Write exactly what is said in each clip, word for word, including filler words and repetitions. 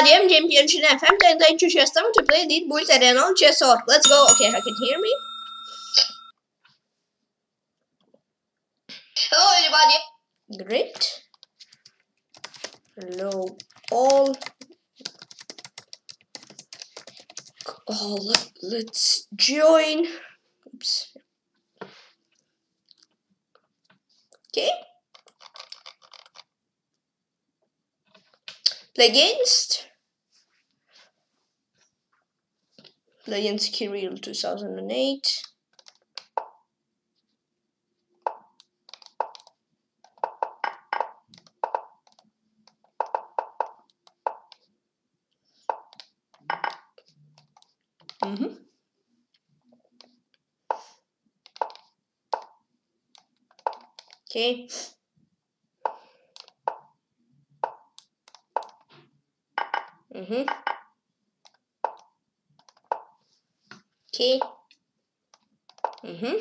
I am Champion Shin F M, and I choose your stomach to play Lead Bulls Arena on chess org. Let's go. Okay, I can hear me. Hello, everybody. Great. Hello, all. Oh, let, let's join. Oops. Okay. Play against Lyonsky Kirill two thousand eight. Mm-hmm. Okay. Mm-hmm. Okay. Mm-hmm.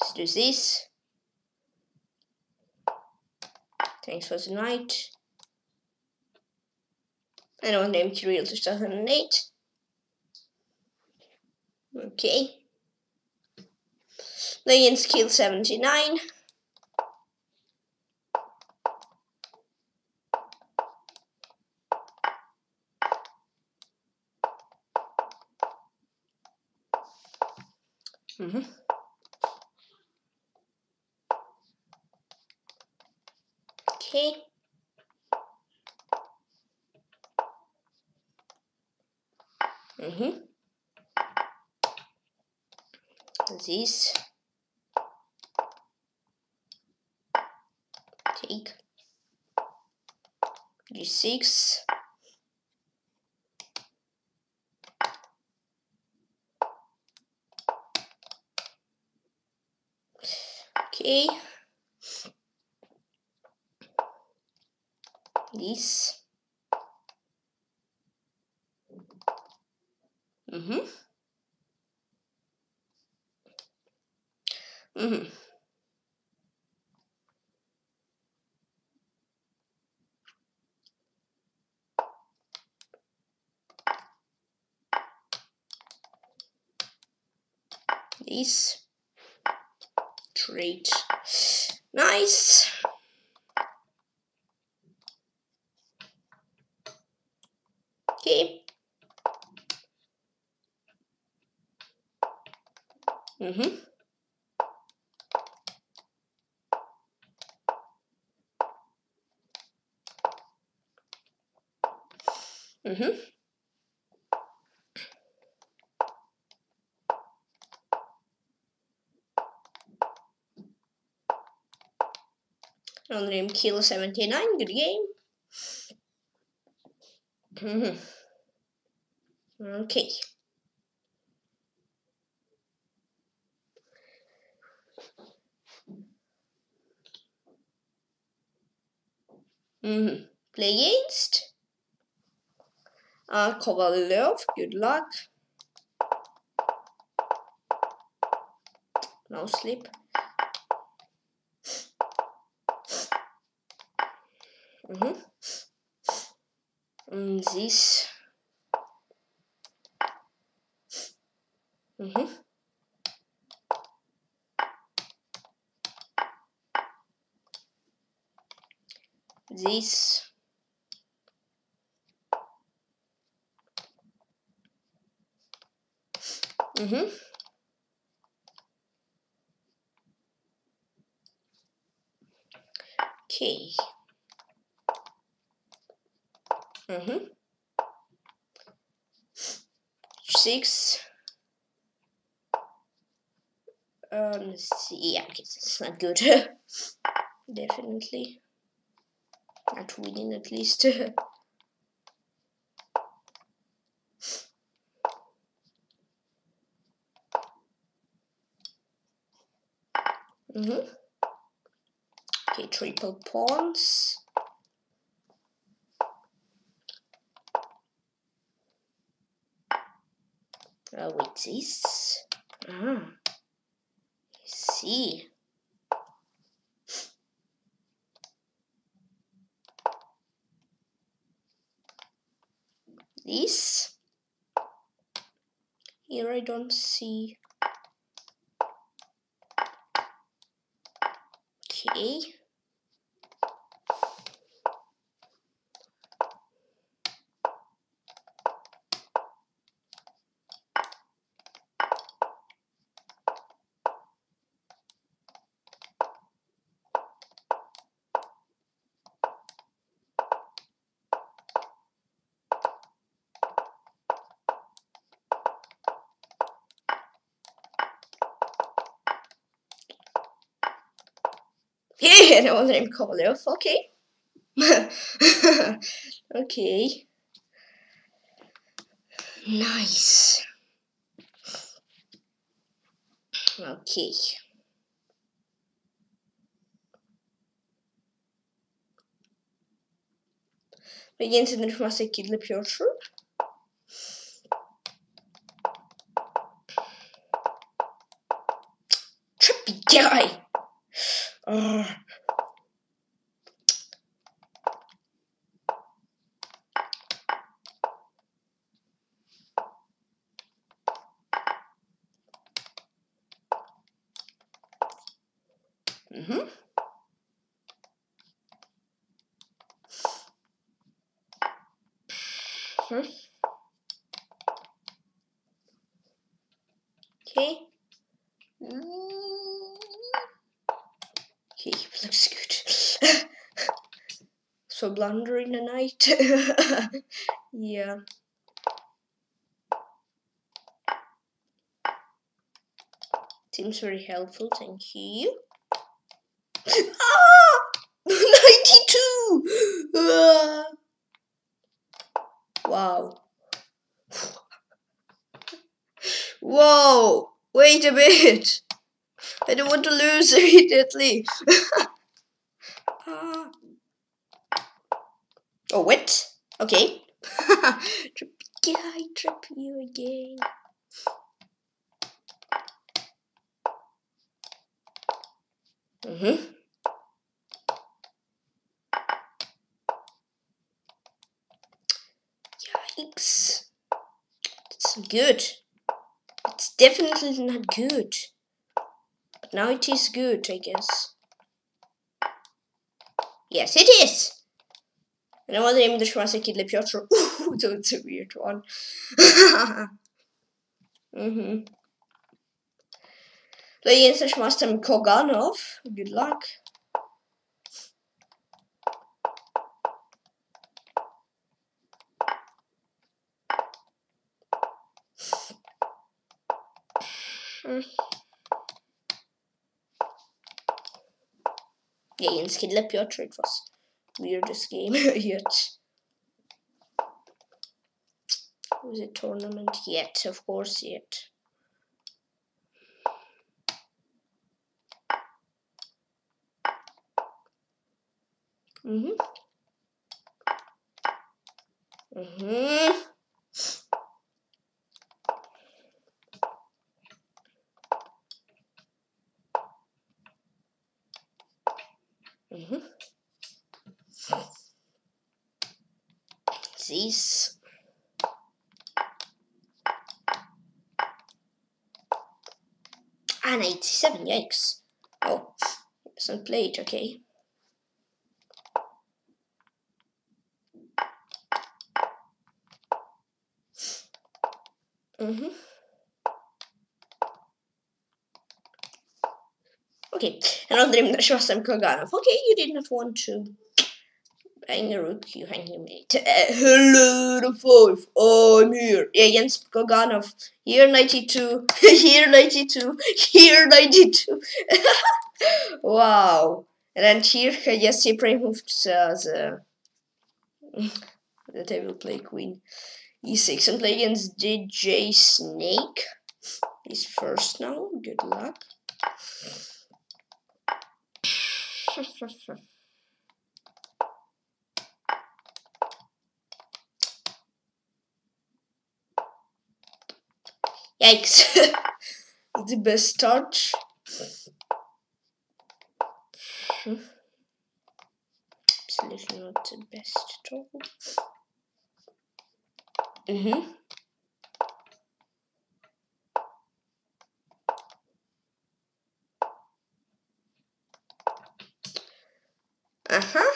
Let's do this. Thanks for the night. I don't name Kirill two thousand eight. Okay. Lion skill seventy-nine. Mm-hmm. Okay. Mm-hmm. This. Take. G six. Okay. This. Mm-hmm. Mm-hmm. This. Great. Nice. Okay. Mm-hmm. Mm-hmm. On name Kilo seventy-nine, good game. Mm-hmm. Okay. Mm-hmm. Play against uh, Kovalov, good luck. No sleep. Mm-hmm. And this. Mm-hmm. This. Mm-hmm. Okay. Mm-hmm. Six. Um, let's see. Yeah, okay, that's not good. Definitely. Not winning, at least. Mm-hmm. Okay, triple pawns. Uh, wait, this. Ah, see. this. Here I don't see. Okay. Hey, I was named Kovalov, okay. Okay. Nice. Okay. Begins in the Master Hidlipjotr. Trippy guy. Uh. Mm-hmm. Huh? Okay. Okay, looks good. So blundering the night. Yeah. Seems very helpful, thank you. Ah! ninety-two! Ah. Wow. Whoa! Wait a bit! I don't want to lose immediately! Ah. Oh, what? Okay. Trip, yeah, I trip you again. Mm-hmm. Yikes. That's not good. It's definitely not good. But now it is good, I guess. Yes, it is! And I want to name the Schwarzer Kid Lepyotro. Ooh, so it's a weird one. Mm-hmm. Play against the Master Koganov. Good luck. Mm. Yeah, against Hidlipjotr it was weirdest game yet. Was it tournament yet? Of course, yet. Mhm. Mhm. Mm-hmm. This. Ah, ninety-seven, yikes. Oh, it's not played, okay. Mm-hmm. Okay, and I'll dream that she was some Koganov. Okay, you did not want to hang a rook, you hang your mate. Uh, hello, the fourth. I'm here. Yeah, against Koganov. Here ninety-two. Here ninety-two. Here ninety-two. Wow. And then here, yes, he pre-moved uh, the, the table play queen e six and play against D J Snake. He's first now. Good luck. Yikes. The best start. Absolutely not the best at all. Mm-hmm. Uh-huh.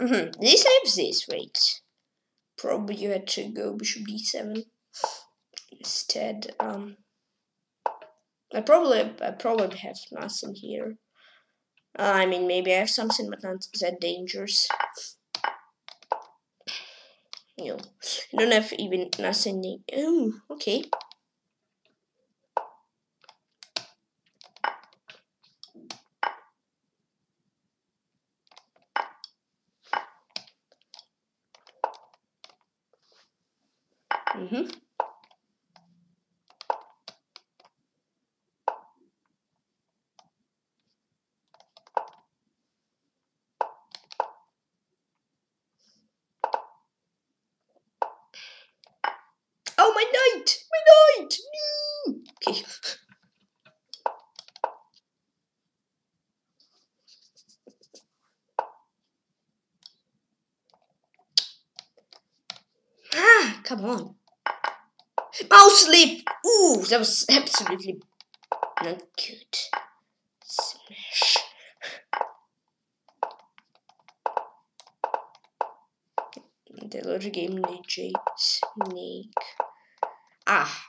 Mm-hmm. This leaves this weight. Probably you had to go bishop d seven instead. Um, I probably I probably have nothing here. Uh, I mean, maybe I have something, but not that dangerous. You know, I don't have even nothing. Oh, okay. Mm-hmm. Oh, my knight! My knight! No! Okay. Ah, come on. Mouse leap! Ooh, that was absolutely not good. Smash. The logic game, D J Snake. Ah.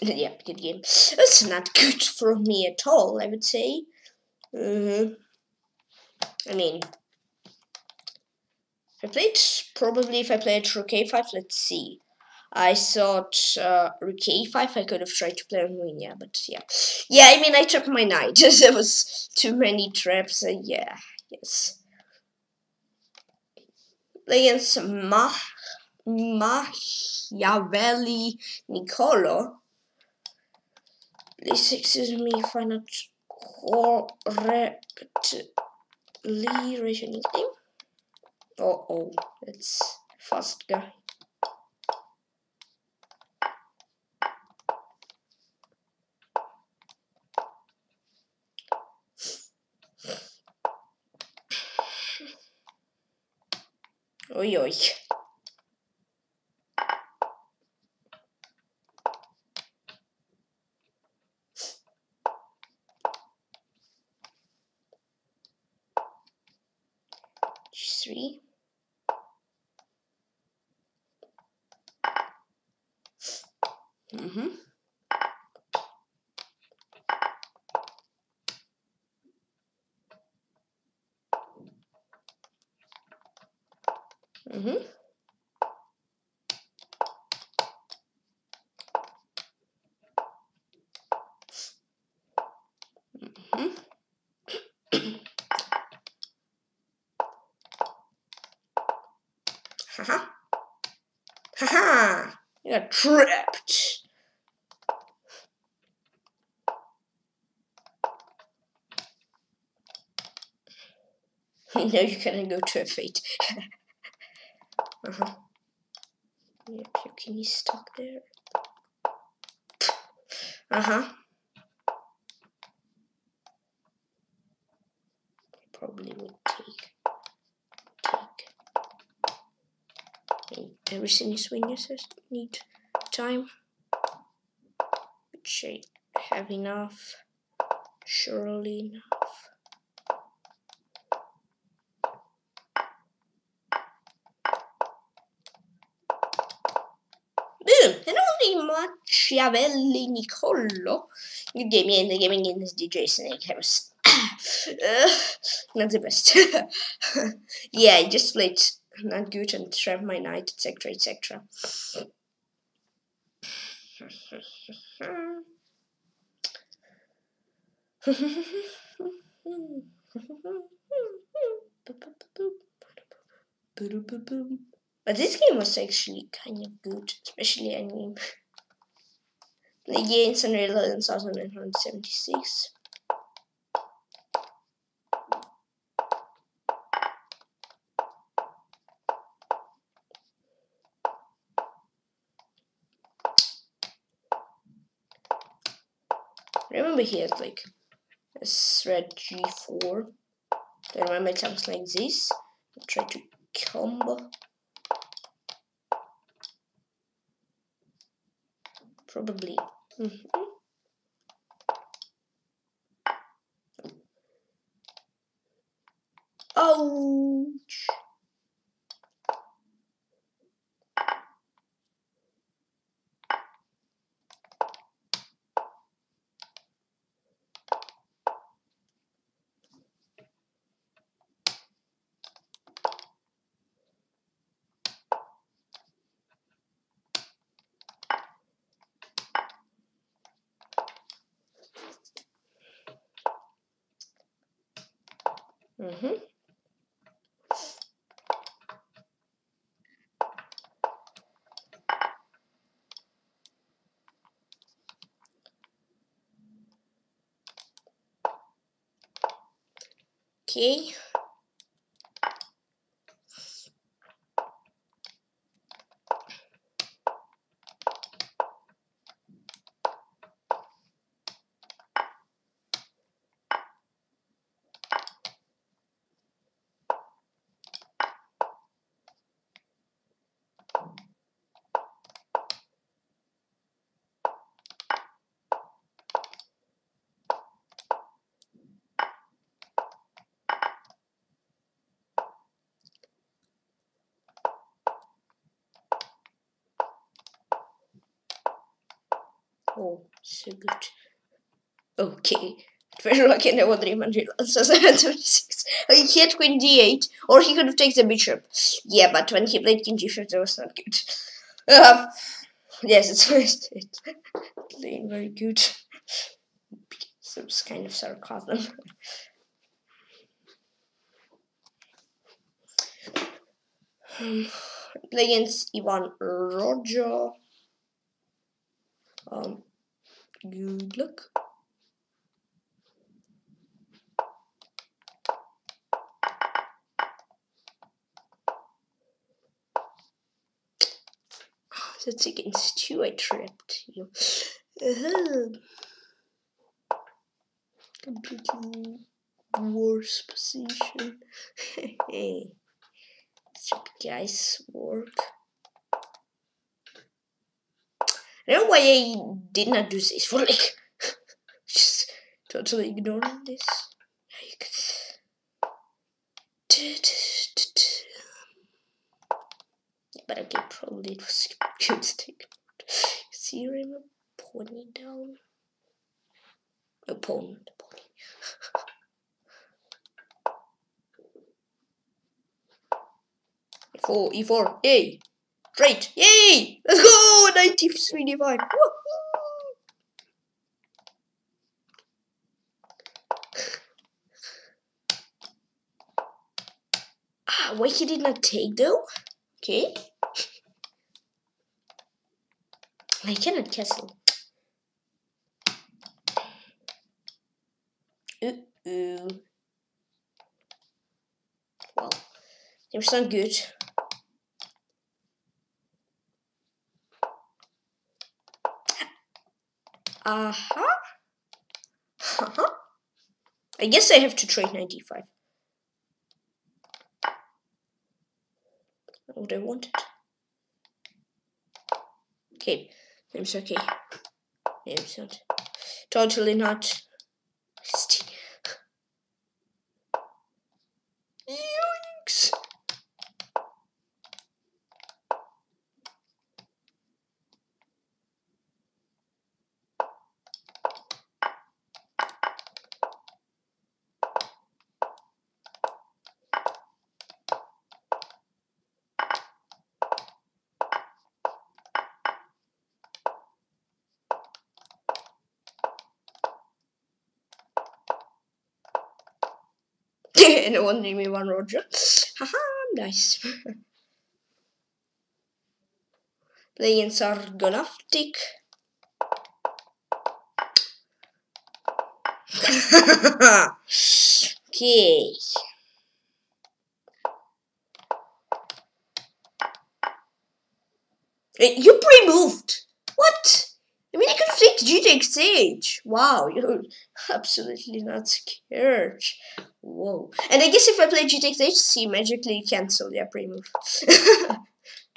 Yep, good game. That's not good for me at all, I would say. Mm-hmm. I mean, I played, probably if I played rook a five, let's see. I thought uh, rook a five, I could have tried to play Armenia, but yeah. Yeah, I mean, I trapped my knight. There was too many traps, uh, yeah, yes. Against Mah Machiavelli Nicolo. Please excuse me if I'm not correctly rationing him. Uh oh, that's a fast guy. Oi, oi. Three. Mm-hmm. Mm-hmm. Mm-hmm. Haha. Haha. You got trapped. No, you couldn't go to a fate. Uh-huh. Yep, you can be stuck there. Uh-huh. Probably would take. Take. And everything is when you need time. Which I have enough. Surely enough. Machiavelli Nicolo. Good game, yeah, in the gaming in this D J Snake. I was uh, not the best. Yeah, I just played not good and trapped my knight, etc, et cetera. But this game was actually kind of good, especially I mean against Unreal in nineteen seventy-six. I remember he had like a thread g four. I remember it sounds like this. I'll try to combo. probably. Mm-hmm. Ouch! Mm-hmm. Okay. Oh, so good. Okay. Very lucky no one remembered answers twenty-six. He had queen d eight, or he could have taken the bishop. Yeah, but when he played king g five, that was not good. Uh, yes, it's, it's, it's playing very good. Some kind of sarcasm. um, playing against Ivan Rogozh. Um, good luck. That's against you, I tripped you. Uh-huh. Completely worse position. Hey, guys, work. I don't know why I did not do this for like just totally ignoring this. But okay, probably it was a good stick. See, remember pony down. A pawn, the pony. E four, E four, yay! Great! Yay! Let's go! ninety-three d five. Ah, why he did not take though? Okay. I cannot castle. Uh oh. Well, it's not good. Uh-huh. Uh-huh. I guess I have to trade ninety-five. Not what I wanted. Okay. Name's okay. Name's not. Totally not. Yoinks! No one named me one Roger. Haha, nice. Playing Sargonaftic. Okay. You pre-moved. What? I mean, I could take G takes H. Wow, you're absolutely not scared. Whoa. And I guess if I play G takes H, C magically cancel their pre-move.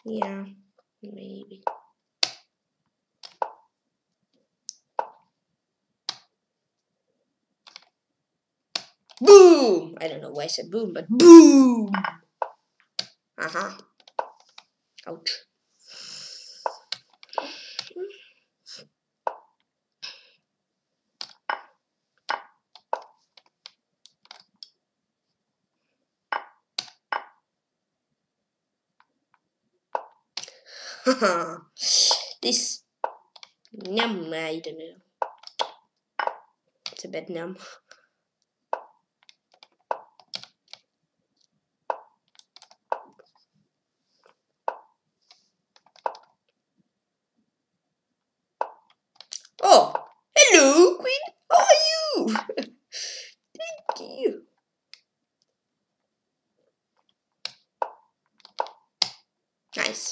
Yeah, maybe. Boom! I don't know why I said boom, but boom! Aha. Ouch. Haha. This numb, I don't know. It's a bit numb. Oh, hello, Queen. How are you? Thank you. Nice.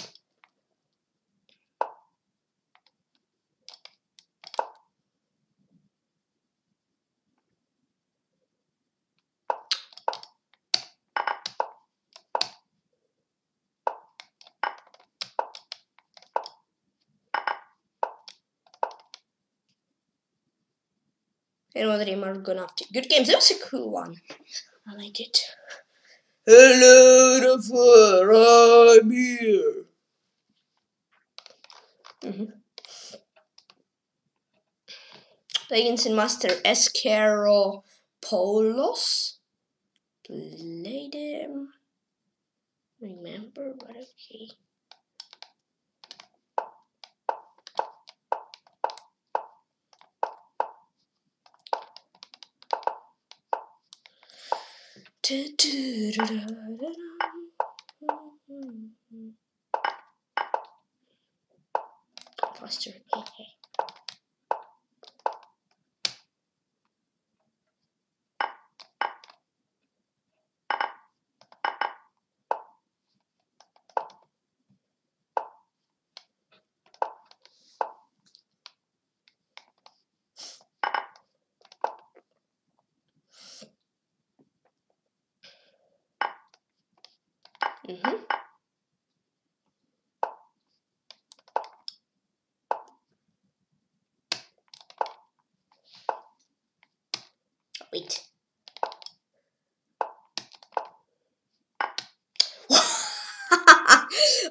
Another game, Sargonaftic. Good games. That was a cool one. I like it. Hello, Daffoon. I'm here. Mm-hmm. Playing Indish Master Scaropolos. Played him. Remember, but okay. Foster. Mm-hmm. Wait.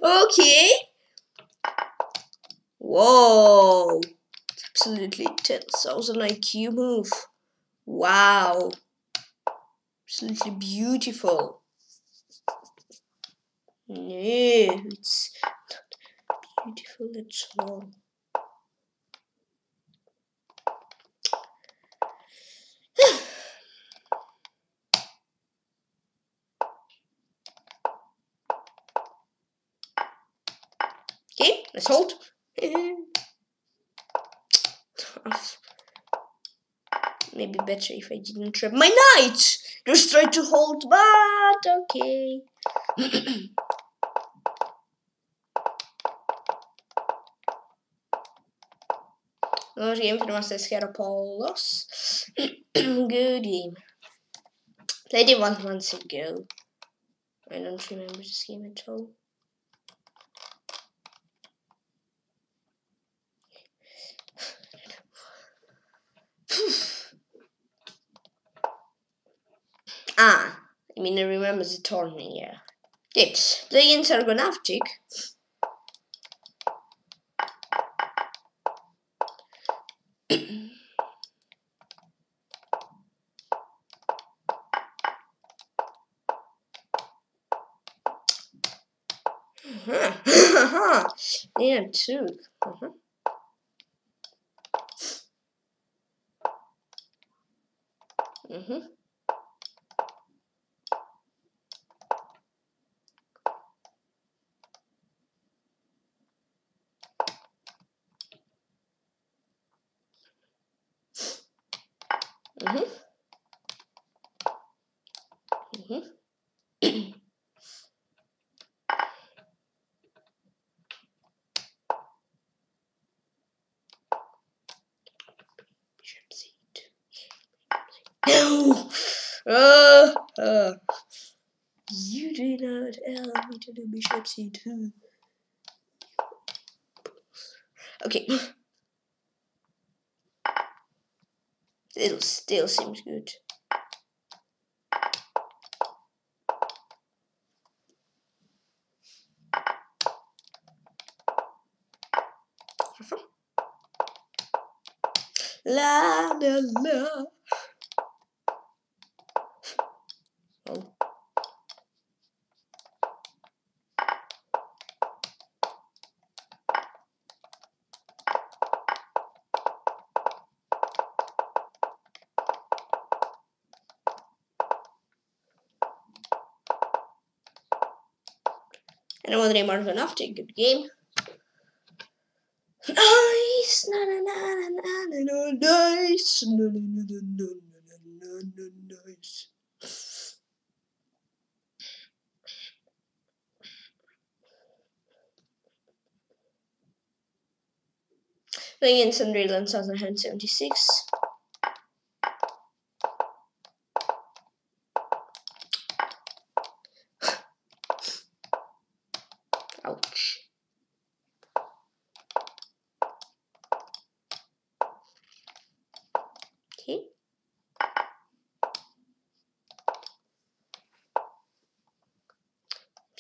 Okay. Whoa. It's absolutely ten thousand I Q move. Wow. Absolutely beautiful. No, it's not beautiful at all. Okay, let's hold. Maybe better if I didn't trap my knight. Just try to hold, but okay. Another game for the Master Scaropolos. Good game. Played it once months ago. I don't remember this game at all. Ah, I mean I remember the tournament, yeah. Okay, playing Sargonaftic. Haha, yeah, too. Uh-huh. Mm-hmm. Mm-hmm. Mm-hmm. No! Uh, uh. You do not allow me to do bishop c two. Okay. It still seems good. la la la. Oh. Another name Sargonaftic, good game. Nice, na na na na na na nice, na na na na na na na nice. Playing in Sundry Lands on hand seventy six.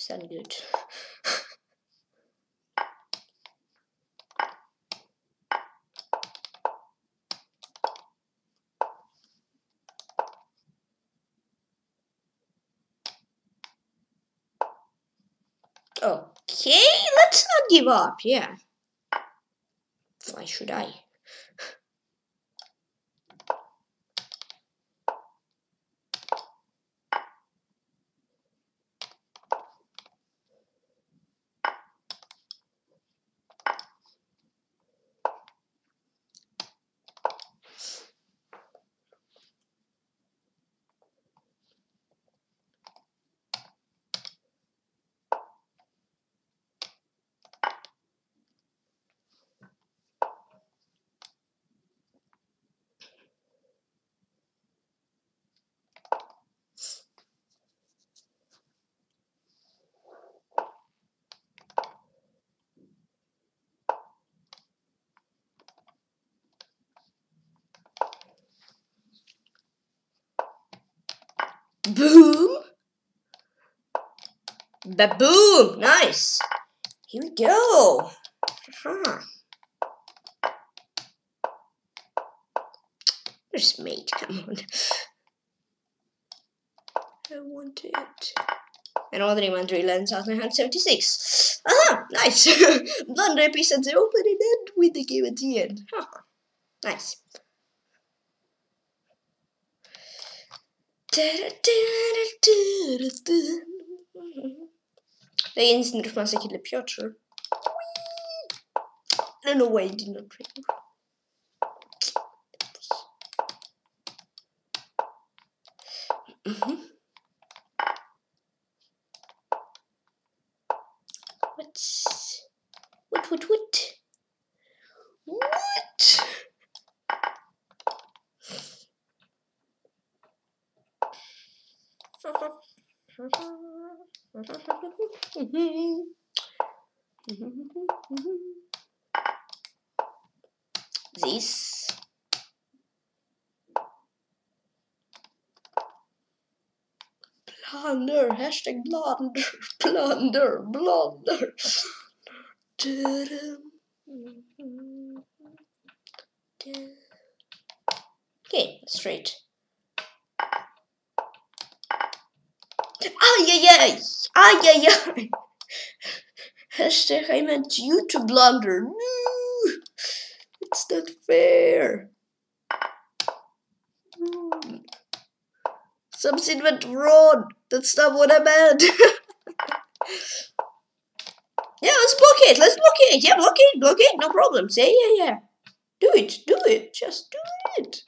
Sound good. Okay, let's not give up. Yeah. Why should I? Boom! Ba-boom! Nice! Here we go! Uh-huh. There's mate, come on. I want it. And all the name Andre lands out in hand seventy-six. Ah, nice! Blunder piece at the opening end with the game at the end. Uh-huh. Nice. They Indish Master Xasid. No, no way, I did not read. Mm-hmm. What's what? What? What? What? This plunder, hashtag blunder, plunder, blunder. Okay, straight. Ay, ay, ay, ay, ay, ay. Hashtag, I meant you to blunder. No, it's not fair. Mm. Something went wrong. That's not what I meant. Yeah, let's block it. Let's block it. Yeah, block it. Block it. No problem. Say, yeah, yeah. Do it. Do it. Just do it.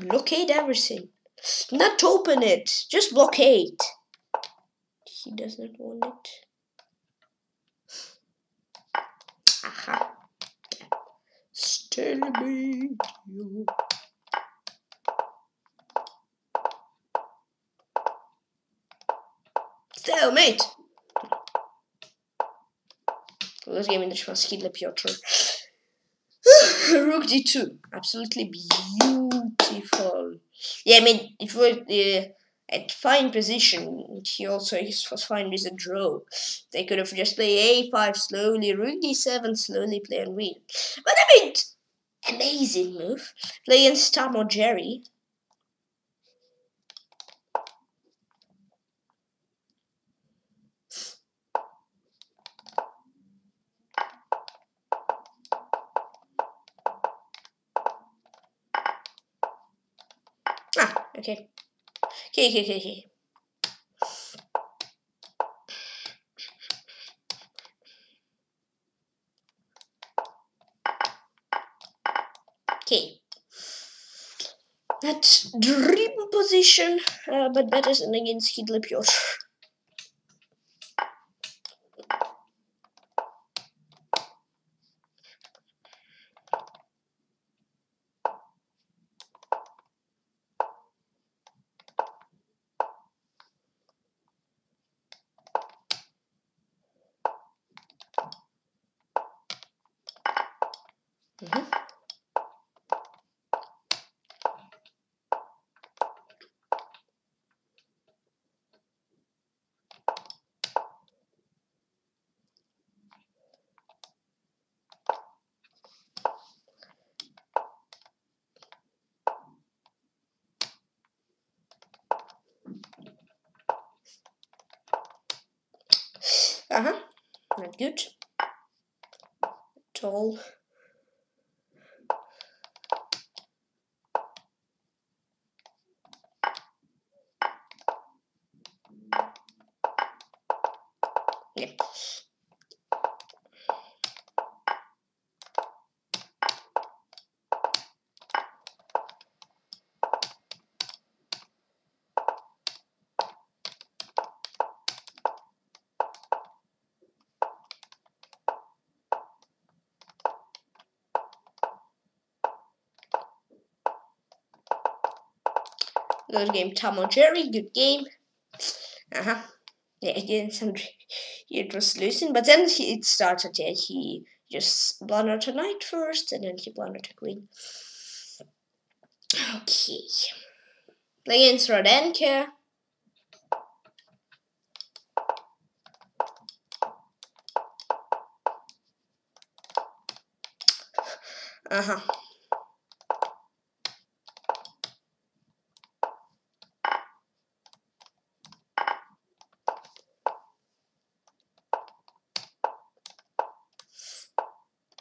Blockade everything. Not open it, just blockade. He doesn't want it. Aha. Still be you. Still, mate. Let's game in the Hidlipjotr. Rook d two. Absolutely beautiful. Yeah, I mean, it was uh, at fine position. He also was fine with a draw. They could have just played a five slowly, rook d seven slowly, play and win. But I mean, Amazing move. Play against Tom or Jerry. Ah, okay. Okay, okay, okay, okay. Okay, that's dream position, uh, but better than against Hidlipjotr. Uh-huh, not good at all. Yeah. Good game, Tom or Jerry. Good game. Uh huh. Yeah, again, it was losing, but then he, it started. Yeah, he just blundered a knight first, and then he blundered a queen. Okay. Play against Rodenka. Uh huh.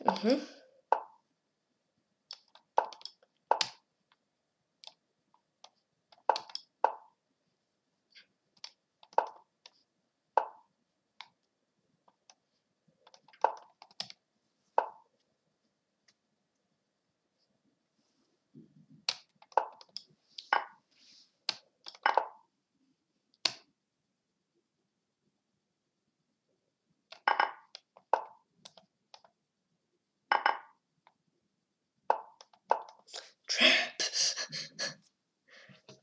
Mm-hmm.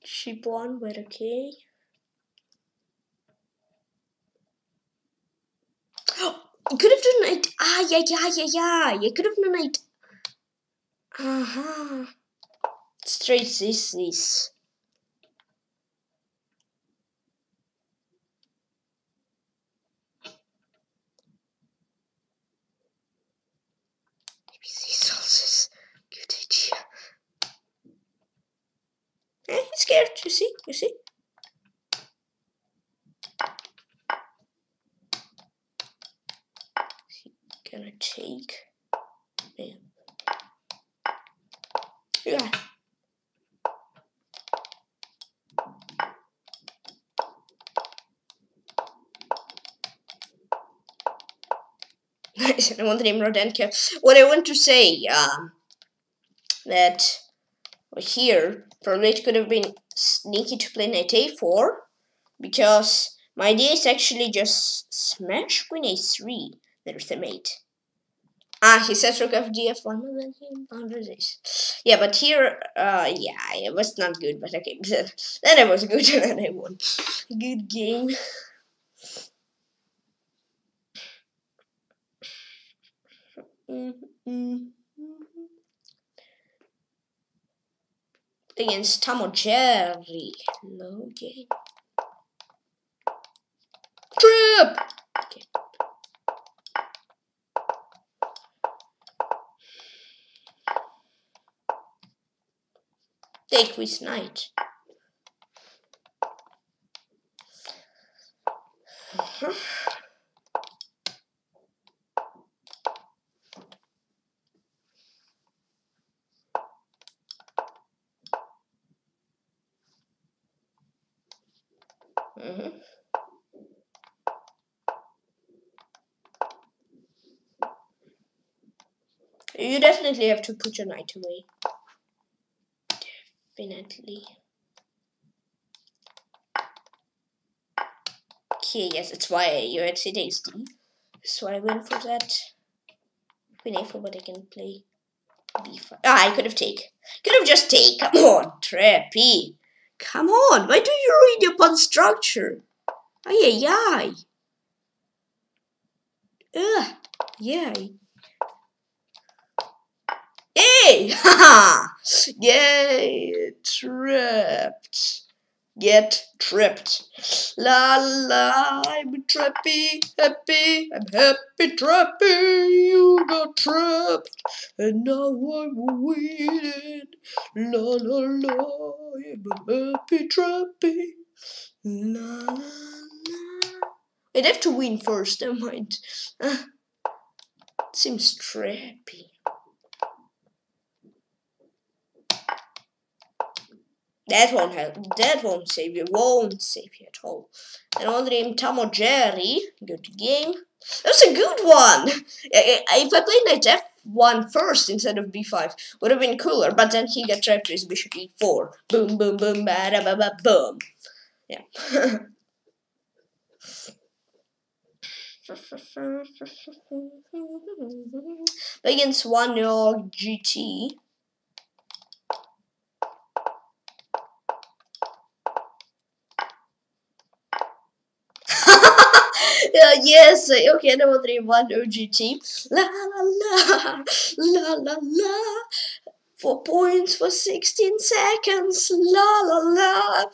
Cheap one, but okay. Oh, could have done it. Ah, yeah, yeah, yeah, yeah. You could have done it. Aha. Uh-huh. Straight this, this. Scared, you see, you see. He's gonna take. Yeah. Yeah. Nice. I want the name Rodenka. What I want to say, uh, that here. Probably it could have been sneaky to play knight a four, because my idea is actually just smash queen a three. There's the mate. Ah, he says rook of d f one, and then he blunders this. Yeah, but here, uh, yeah, it was not good, but okay. Then, then it was good, and then I won. Good game. Mm-hmm. Against Tom or Jerry. Low game. Trip! Okay. take with knight. Uh-huh. Mm-hmm. You definitely have to put your knight away. Definitely. Okay, yes, that's why you're at C D S D. So I went for that. Queen A four, but I can play B five. Ah, I could have take. Could have just take. Come on, Trappy. Come on, why do you ruin your pawn structure? Ay, ay, ay. Ugh, yay. Hey, haha! Yay, trapped. Get trapped. La la, I'm trappy, happy. I'm happy, trappy. You got trapped. And now I'm winning. La la la, I'm happy, trappy. La la la. I'd have to win first, never mind. Uh, seems trappy. That won't help. That won't save you. Won't save you at all. And on the name Tom Jerry. Good game. That was a good one. If I played knight F one first instead of B five, would have been cooler. But then he got trapped with bishop E four. Boom, boom, boom, ba da ba ba boom. Yeah. Against one your G T. Uh, yes, okay, number three, one O G T. La la la, la la la. Four points for sixteen seconds. La la la.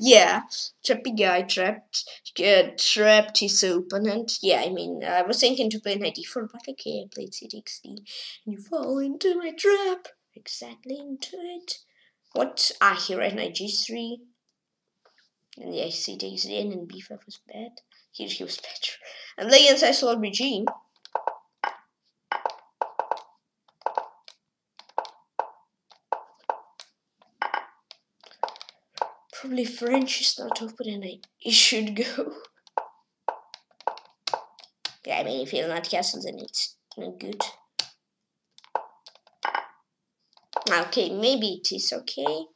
Yeah, trappy guy trapped, uh, trapped his opponent. Yeah, I mean, I was thinking to play knight e four, but okay, I played c six d. And you fall into my trap. Exactly into it. What? Ah, he ran knight g three. And yeah, c takes it in, and b five was bad. He was better. And then inside slot B G. Probably French is not open and I it should go. Yeah, I mean if you're not castle then it's not good. Okay, maybe it is okay.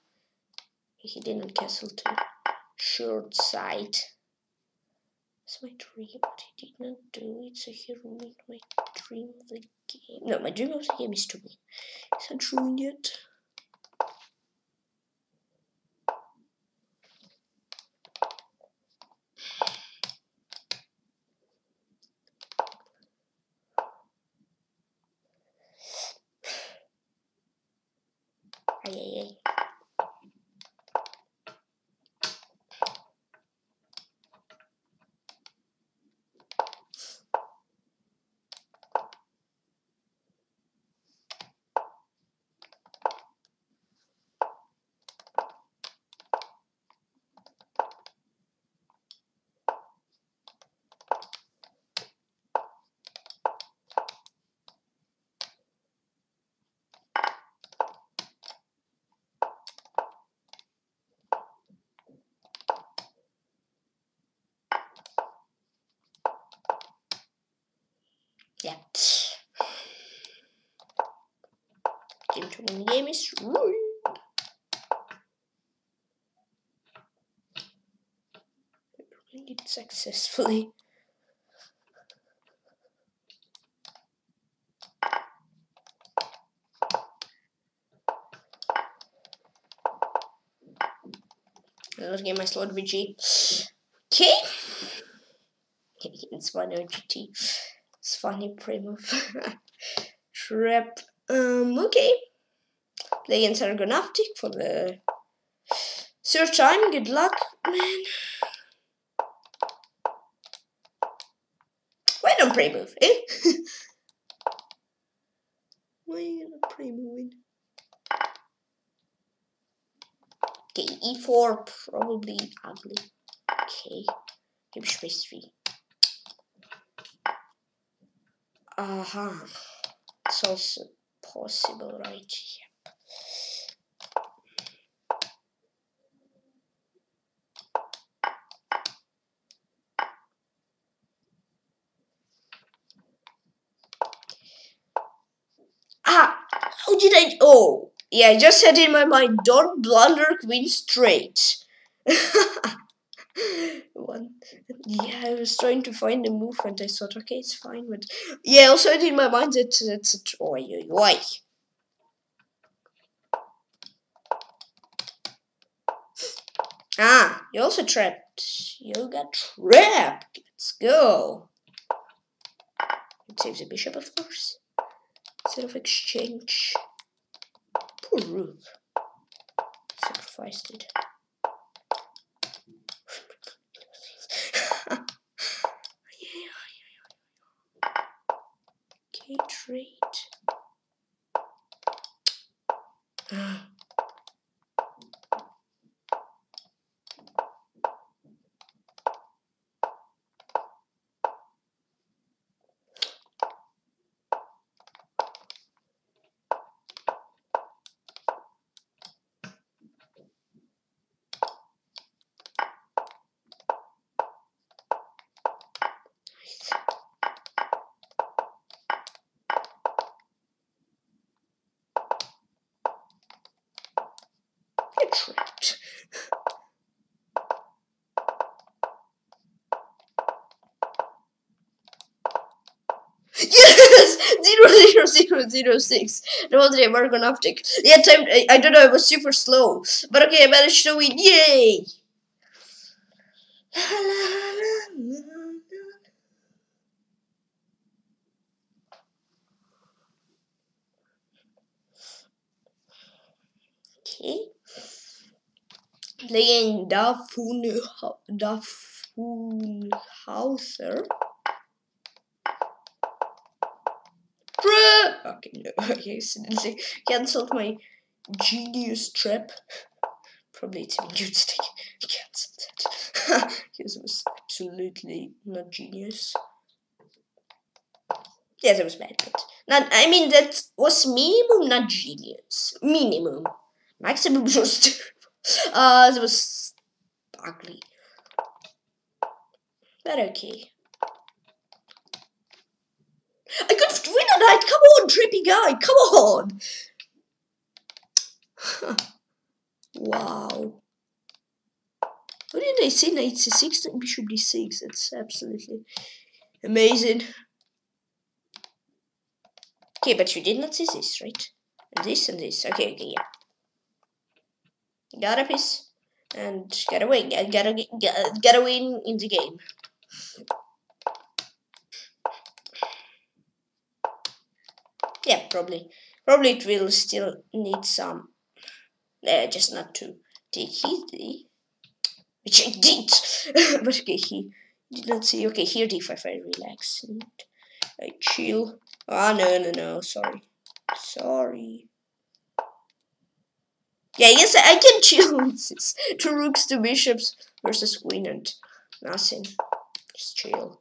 He didn't castle to short side. My dream, but he did not do it, so he ruined my dream of the game. No, my dream of the game is to win. He's not ruined yet. Ay, ay, ay. Yeah. Game to win the game is ruined. I ruined it successfully. Another game I slot V G. Okay. It's one O G T. It's funny, Primo. Trap. Um, okay. Play against Sargonaftic for the third time. Good luck, man. Why don't Primo, eh? Why don't Primo win? Okay, e four, probably ugly. Okay, bishop three. Uh huh. It's also possible, right? Yep. Ah, how did I? Oh. Yeah, I just said in my mind, don't blunder queen straight. One. Yeah, I was trying to find a move and I thought, okay, it's fine. But yeah, also I had in my mind that that's a try. Why? Ah, you also trapped. You got trapped. Let's go. Let's save the bishop, of course. Instead of exchange. Rook. Sacrificed it. Okay, trade. Ah. zero zero zero six. No, the Sargonaftic. Yeah, time. I, I don't know. It was super slow, but okay, I managed to win. Yay! Okay. Playing Daffoon Ho, Daffoon Hauser. Okay, no, okay, suddenly cancelled my genius trap. Probably it's a good stick. I cancelled it. Because it was absolutely not genius. Yeah, that was bad, but not, I mean, that was minimum, not genius. Minimum. Maximum just. uh, that was ugly. But okay. I couldn't win on that! Come on, trippy guy! Come on! Huh. Wow. Why didn't I say knight c six? It should be six. That's absolutely amazing. Okay, but you did not see this, right? And this and this. Okay, okay, yeah. Got a piece. And got a win. Got a, got a win in the game. Yeah, probably. Probably it will still need some. Uh, just not to take easy. Which I did! But okay, he did not see. Okay, here d five, I relax. And I chill. Ah, oh, no, no, no, sorry. Sorry. Yeah, yes, I can chill with this. Two rooks, two bishops versus queen and nothing. Just chill.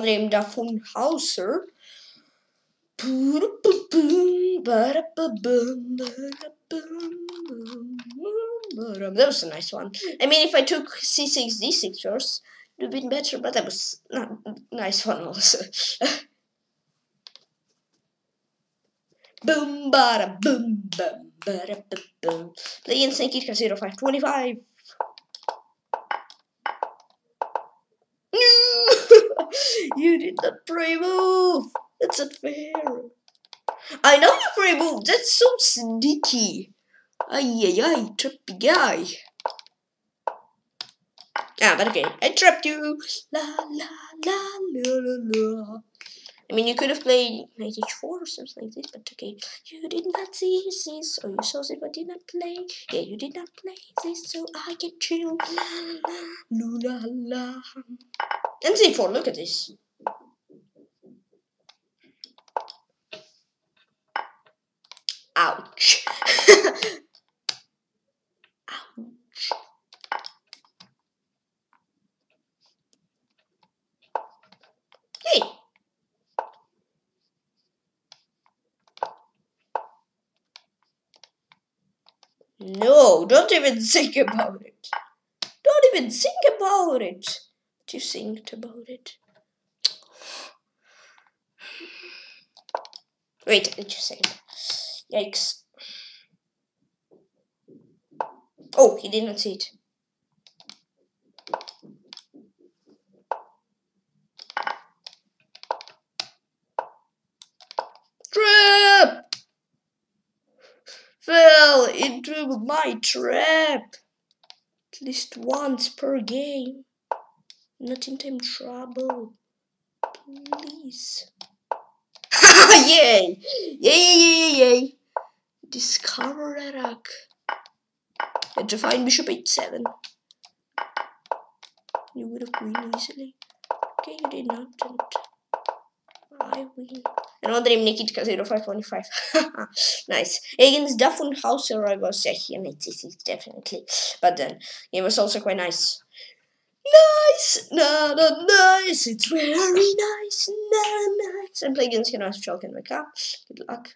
Name Daffoon Hauser. That was a nice one. I mean, if I took c six, d six first, it would have been better, but that was a nice one also. Boom, bada, boom, boom, bada, boom. Playing Snake Eater zero five twenty-five. You did not pre-move! That's not fair! I know you pre-move! That's so sneaky! Ay ay ay, trippy guy! Ah, but okay, I trapped you! La la la la la la. I mean, you could have played knight h four or something like this, but okay. You did not see this, or you saw it but did not play. Yeah, you did not play this, so I can chill. La la la la. And c four, look at this. Ouch. Ouch. Hey. No, don't even think about it. Don't even think about it. You think about it. Wait, it's just saying. Yikes. Oh, he did not see it. Trap! Fell into my trap. At least once per game. Not in time trouble, please. Yay! Yay! Yay! Yay! Discover a rock. And to find bishop h seven. You would have won easily. Okay, you did not. Don't. I win. Another name Nikitka zero five one five. Nice. Against Daffoon Ho, I was here. Definitely. But then it was also quite nice. Nice, no, no, nice. It's very nice, no, nice. I'm playing against Kirill. If you can wake up, good luck.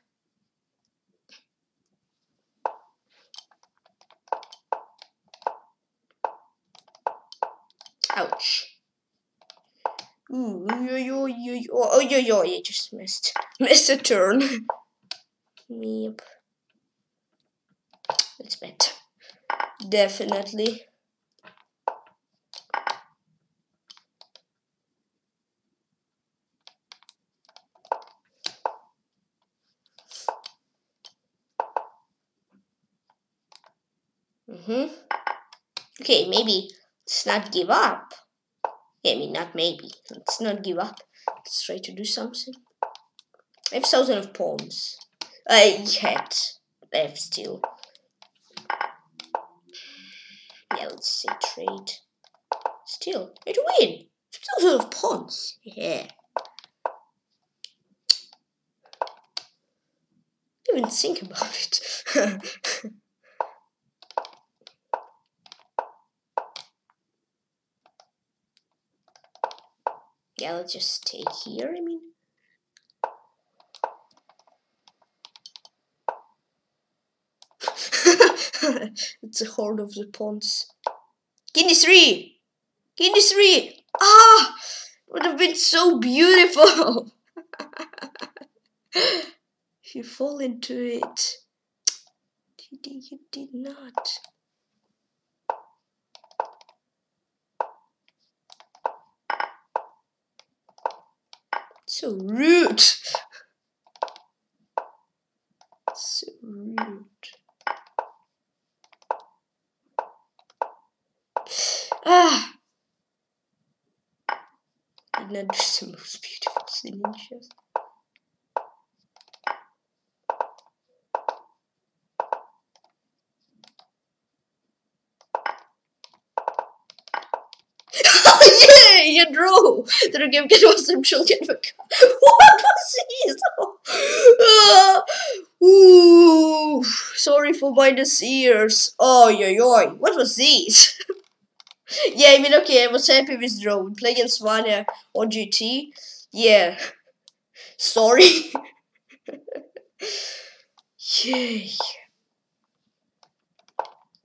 Ouch. Ooh, yo, yo, yo, yo. Oh, yo, yo, you just missed, missed a turn. Yep. Let's bet. Definitely. Mm-hmm. Okay, maybe let's not give up. Yeah, I mean, not maybe. Let's not give up. Let's try to do something. I have a thousand of pawns. I had. I have still. Yeah, let's say trade. Still, I had to win. A thousand of pawns. Yeah. Didn't even think about it. Yeah, let's just stay here, I mean. It's a horde of the pawns. King d three! King d three! Ah! Would have been so beautiful! If you fall into it. You did not. So rude. So rude. Ah. Did not do the most beautiful signatures. You drew. The game can was some children. What was this? Oh. Ooh, sorry for my ears. Oh, yo, yo, what was this? Yeah, I mean, okay, I was happy with draw. We play against Vanya on G T. Yeah, sorry. Yay.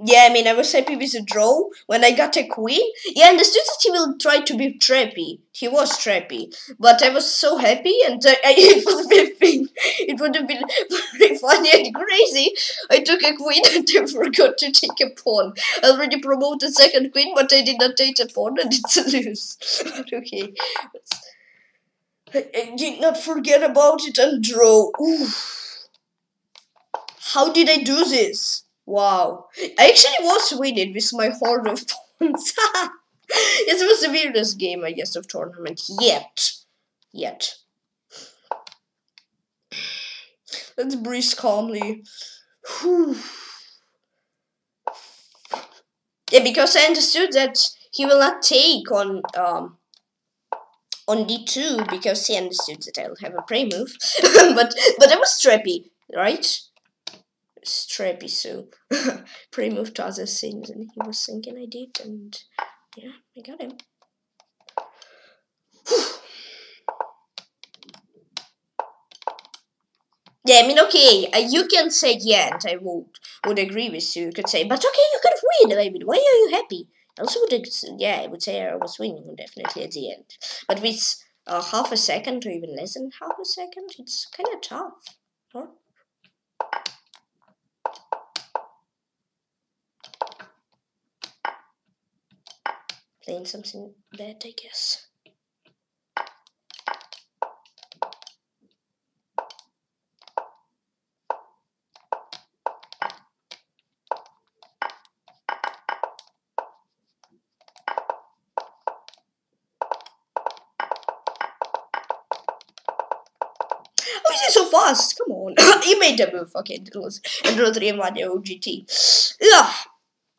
Yeah, I mean, I was happy with the draw when I got a queen. Yeah, I understood that he will try to be trappy. He was trappy. But I was so happy, and uh, I, it would have been, it would have been very funny and crazy. I took a queen and I forgot to take a pawn. I already promoted second queen, but I did not take a pawn, and it's a lose. But okay. I, I did not forget about it and draw. Oof. How did I do this? Wow, I actually was winning with my horde of pawns. It was the weirdest game, I guess, of tournament yet. Yet. Let's breathe calmly. Whew. Yeah, because I understood that he will not take on um on d two because he understood that I'll have a prey move. but but that was trappy, right? Strappy, so prey move to other things, and he was thinking I did, and yeah, I got him. Yeah, I mean, okay, uh, you can say yeah, and I would would agree with you. You could say, but okay, you could win, baby. Why are you happy? I also would, yeah, I would say I was winning definitely at the end, but with uh, half a second or even less than half a second, it's kind of tough. Huh? Playing something bad, I guess. Fast, come on. He made a move. Okay, it was Android three one O G T. Yeah,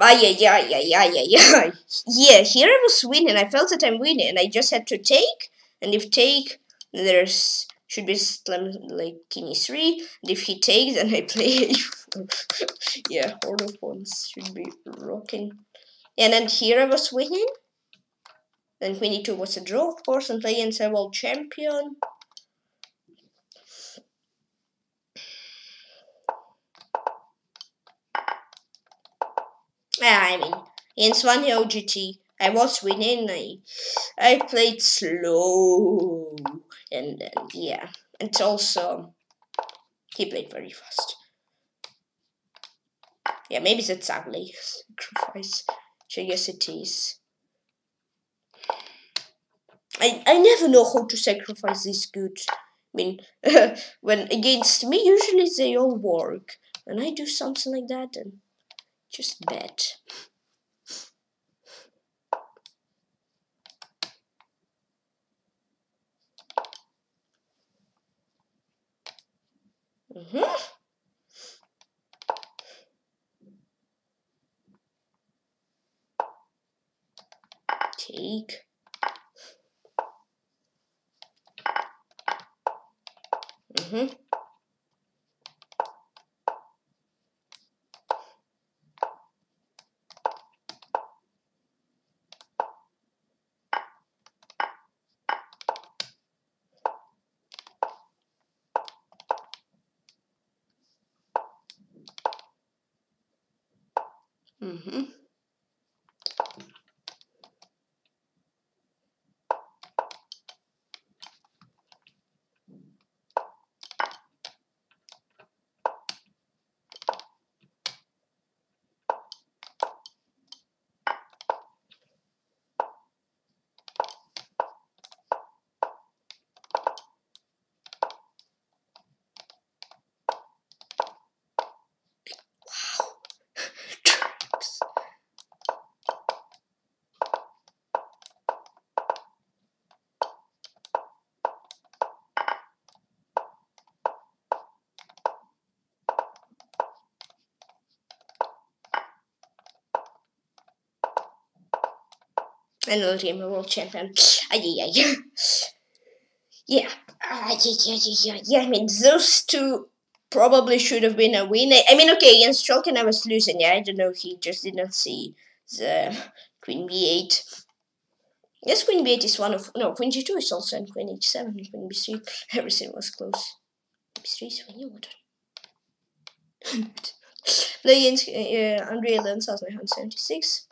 yeah, yeah, yeah, yeah, yeah. Yeah, here I was winning. I felt that I'm winning, and I just had to take. And if take, there's should be like king e three. And if he takes, then I play. Yeah, all of ones should be rocking. And then here I was winning. Then queen e two was a draw, of course, and playing a world champion. I mean, in Svan O G T, I was winning. I, I played slow, and then yeah, and also he played very fast. Yeah, maybe that's ugly sacrifice. So yes, it is. I I never know how to sacrifice this good. I mean, when against me, usually they all work. When I do something like that, and. Just bet. Mm-hmm. Take. Mm-hmm. Mm-hmm. Another game, a world champion. Ah, yeah, yeah, yeah. Ah, yeah, yeah, yeah, yeah. I mean, those two probably should have been a win. I mean, okay, against Strelkin I was losing. Yeah, I don't know. He just did not see the queen b eight. Yes, queen b eight is one of no. Queen g two is also in queen h seven. Queen b three. Everything was close. b three is when you order. Playing uh, Andrei Lenz has nine seventy-six.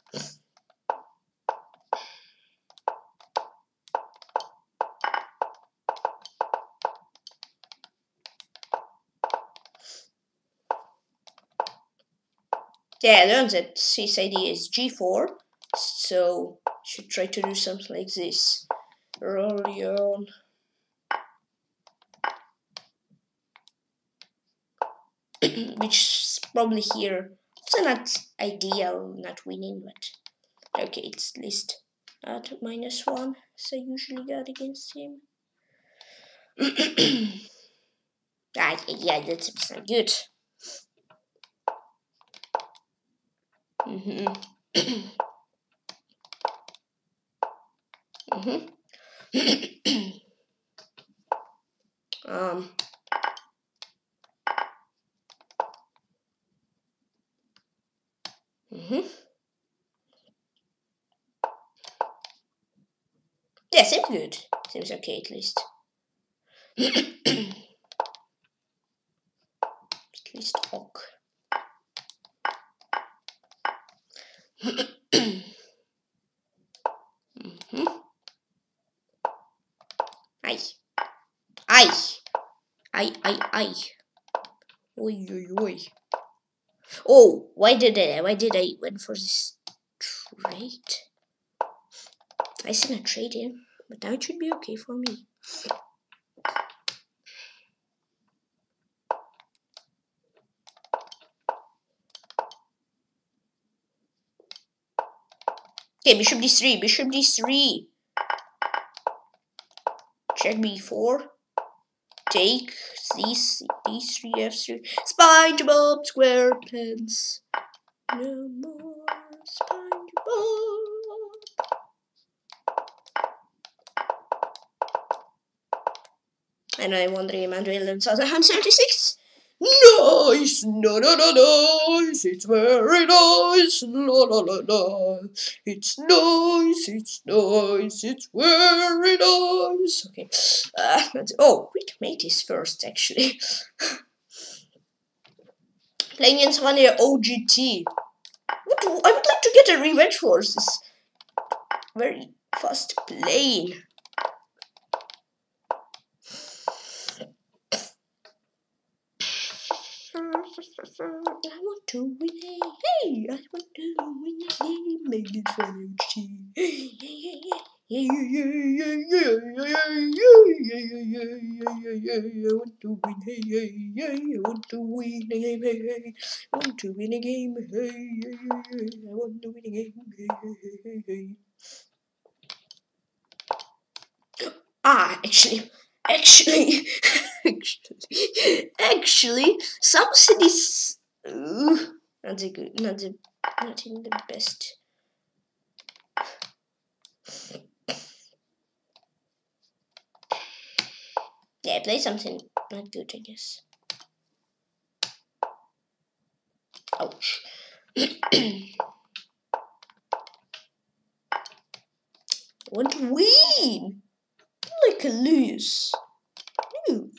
Yeah, I learned that his idea is g four, so should try to do something like this. Roll on. Which is probably here. It's not ideal, not winning, but okay, it's at least at minus one, so I usually got against him. ah, yeah, that's not good. Mm-hmm. Mm-hmm. Yeah, seems good. Seems okay at least. At least ok. Mm-hmm. Ay. Ay. Ay, ay, ay. Oi, oi, oi. Oh, why did I, why did I went for this trade? I seen a trade here, but that should be okay for me. Okay, bishop d three, bishop d three. Check b four. Take these d three, f three. SpongeBob SquarePants. No more SpongeBob. And I won the amount of eleven thousand one hundred thirty-six. Nice, no, no, no, nice. It's very nice, no, no, no, no. It's nice, it's nice, it's very nice. Okay. Uh, oh, we can make this first, actually. Playing against one year O G T. What do, I would like to get a revenge for this very fast playing. I want to win a hey, I want to win a game, make it fun and I want to win, hey, hey, hey, I want to win a game, hey, hey, I want to win a game, hey, hey, hey, I want to win a game, hey, hey, hey, hey. Ah, actually. Actually, actually, actually, some cities uh, not the good, not the, not in the best. Yeah, I played something not good, I guess. Ouch. What do we? Like a lose. Ooh.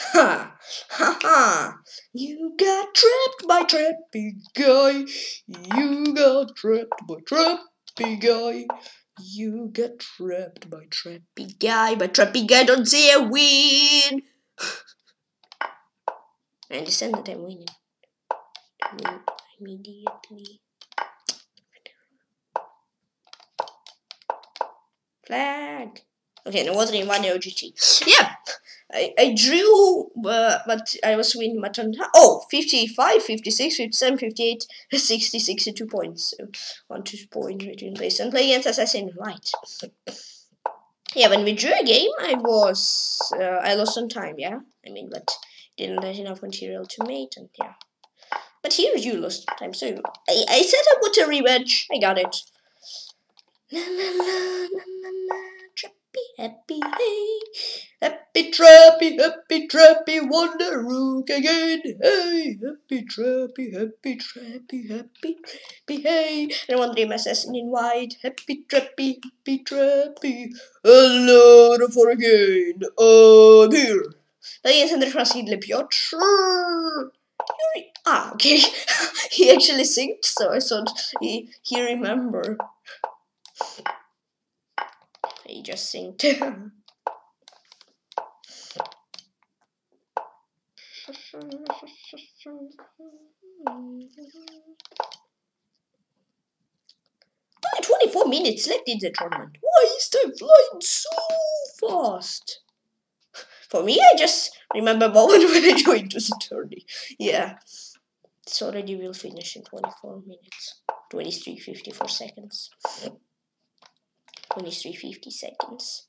Ha! Ha ha! You got trapped by trappy guy. You got trapped by trappy. Guy, you get trapped by trappy guy, but trappy guy don't see a win. I understand that I'm winning. I win immediately. Flag. Okay, no, wasn't in one O G T. Yeah, I, I drew, uh, but I was winning. Oh, fifty-five, fifty-six, fifty-seven, fifty-eight, sixty, sixty-two points. So, one, two points in place. And play against Assassin, right. Yeah, when we drew a game, I was, uh, I lost on time, yeah? I mean, but didn't have enough material to mate, and yeah. But here you lost time, so I, I said I got a revenge. I got it. La, la, la, la, la, la. Happy, hey, happy, trappy, happy, trappy, wonder rook again, hey, happy, trappy, happy, trappy, happy, trappy, hey, and one dream assassin in white, happy, trappy, happy, trappy, hello, for again, oh, dear. But yes, and the Hidlipjotr. Ah, okay, he actually sings, so I thought he, he remembered. He just sing too. twenty-four minutes left in the tournament. Why is time flying so fast? For me, I just remember a moment when I joined this tourney. Yeah. It's already will finish in twenty-four minutes. twenty-three fifty-four seconds. twenty-three fifty seconds.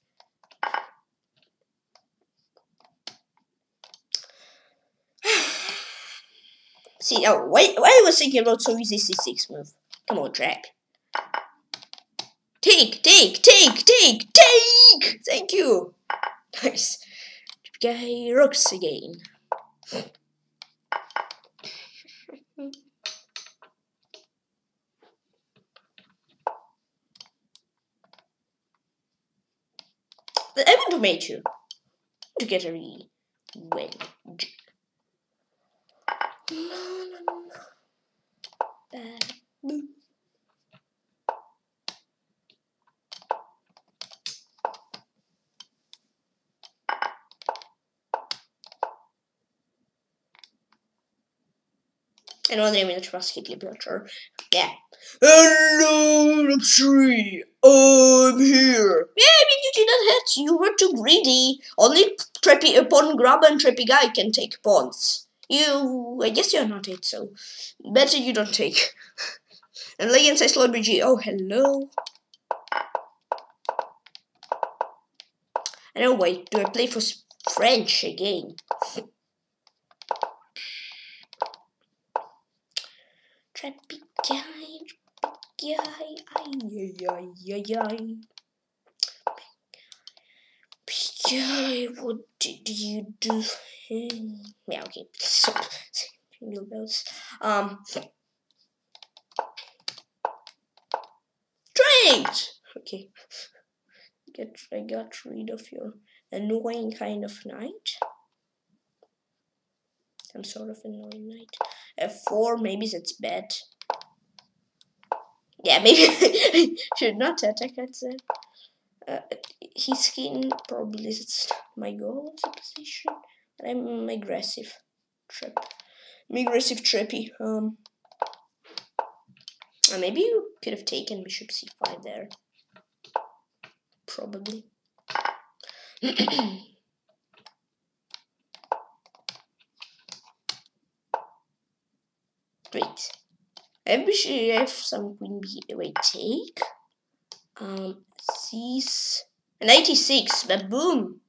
See, oh, why, why I was thinking about so easy c six move. Come on, Jack. Take, take, take, take, take! Thank you! Nice. Guy rocks again. I want to mate you to get a revenge. Another image was Hidlipjotr. Yeah. Hello, the tree. I'm here. Yeah, I mean, you didn't hit. You were too greedy. Only trappy a pawn grabber and trappy guy can take pawns. You, I guess you're not it, so better you don't take. And Legend says Lobbitch. Oh, hello. I don't know, wait, do I play for French again? Trappy guy, trappy guy, ay, ay, ay, ay, ay. What did you do? Yeah, okay. So, um, trade. Okay, get I got rid of your annoying kind of knight. Some sort of annoying knight. F four, maybe that's bad. Yeah, maybe I should not attack at that. Uh, his skin probably is my goal of the position. I'm aggressive. Trip. I'm aggressive trippy. Um, uh, maybe you could have taken bishop c five there. Probably. Wait, I wish I have some queen b. Wait, take. Um, cease. ninety-six, but boom.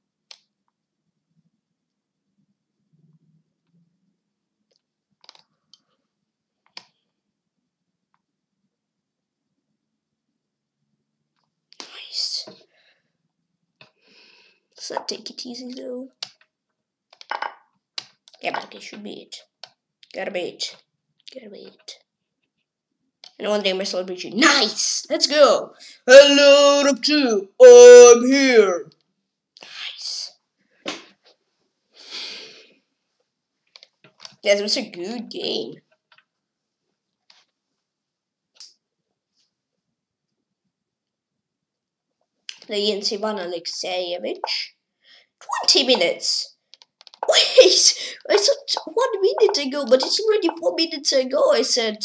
Nice. Let's not take it easy though. Yeah, but it should be it. Gotta be it. Gotta wait. And one day my slow bridge. Nice! Let's go! Hello, up two! I'm here! Nice. Yeah, that was a good game. Playing Svan Alexeyevich. twenty minutes! Wait, I thought one minute ago, but it's already four minutes ago, I said.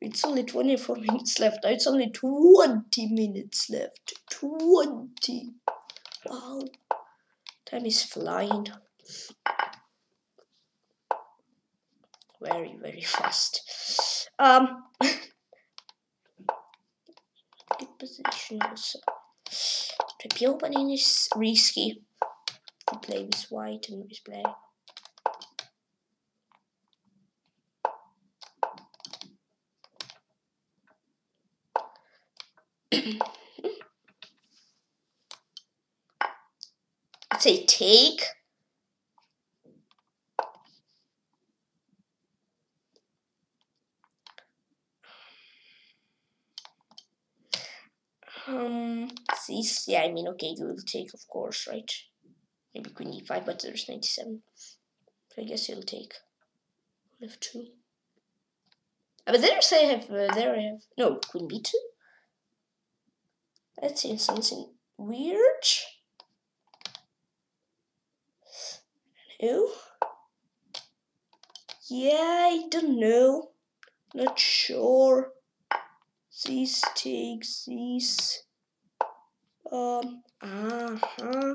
It's only twenty-four minutes left. It's only twenty minutes left. twenty. Wow. Time is flying. Very, very fast. Um. Good position also. Trapeze opening is risky. Play with white and with black. It's a take. Um, this, yeah, I mean, okay, you will take, of course, right? Maybe queen e five, but there's ninety-seven. So I guess you'll take f two. Uh, but there's I have uh, there I have no queen b two. That seems something weird. No. Yeah, I don't know. Not sure. These takes these. Um. Uh huh.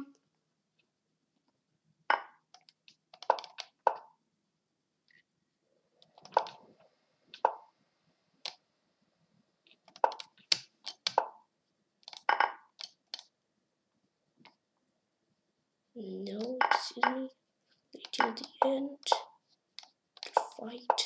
No, excuse me. Wait till the end to fight.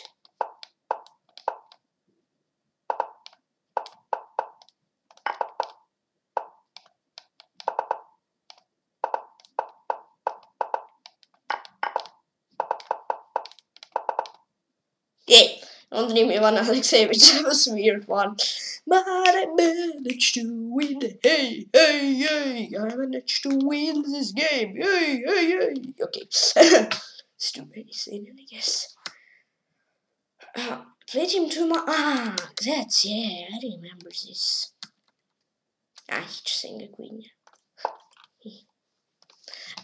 Not the name Ivan Alexeyevich, that was a weird one. But I managed to win, hey, hey, hey, I managed to win this game, hey, hey, hey. Okay, it's too many singing, I guess. Uh, played him too much, ah, that's, yeah, I remember this. Ah, he just sang a queen.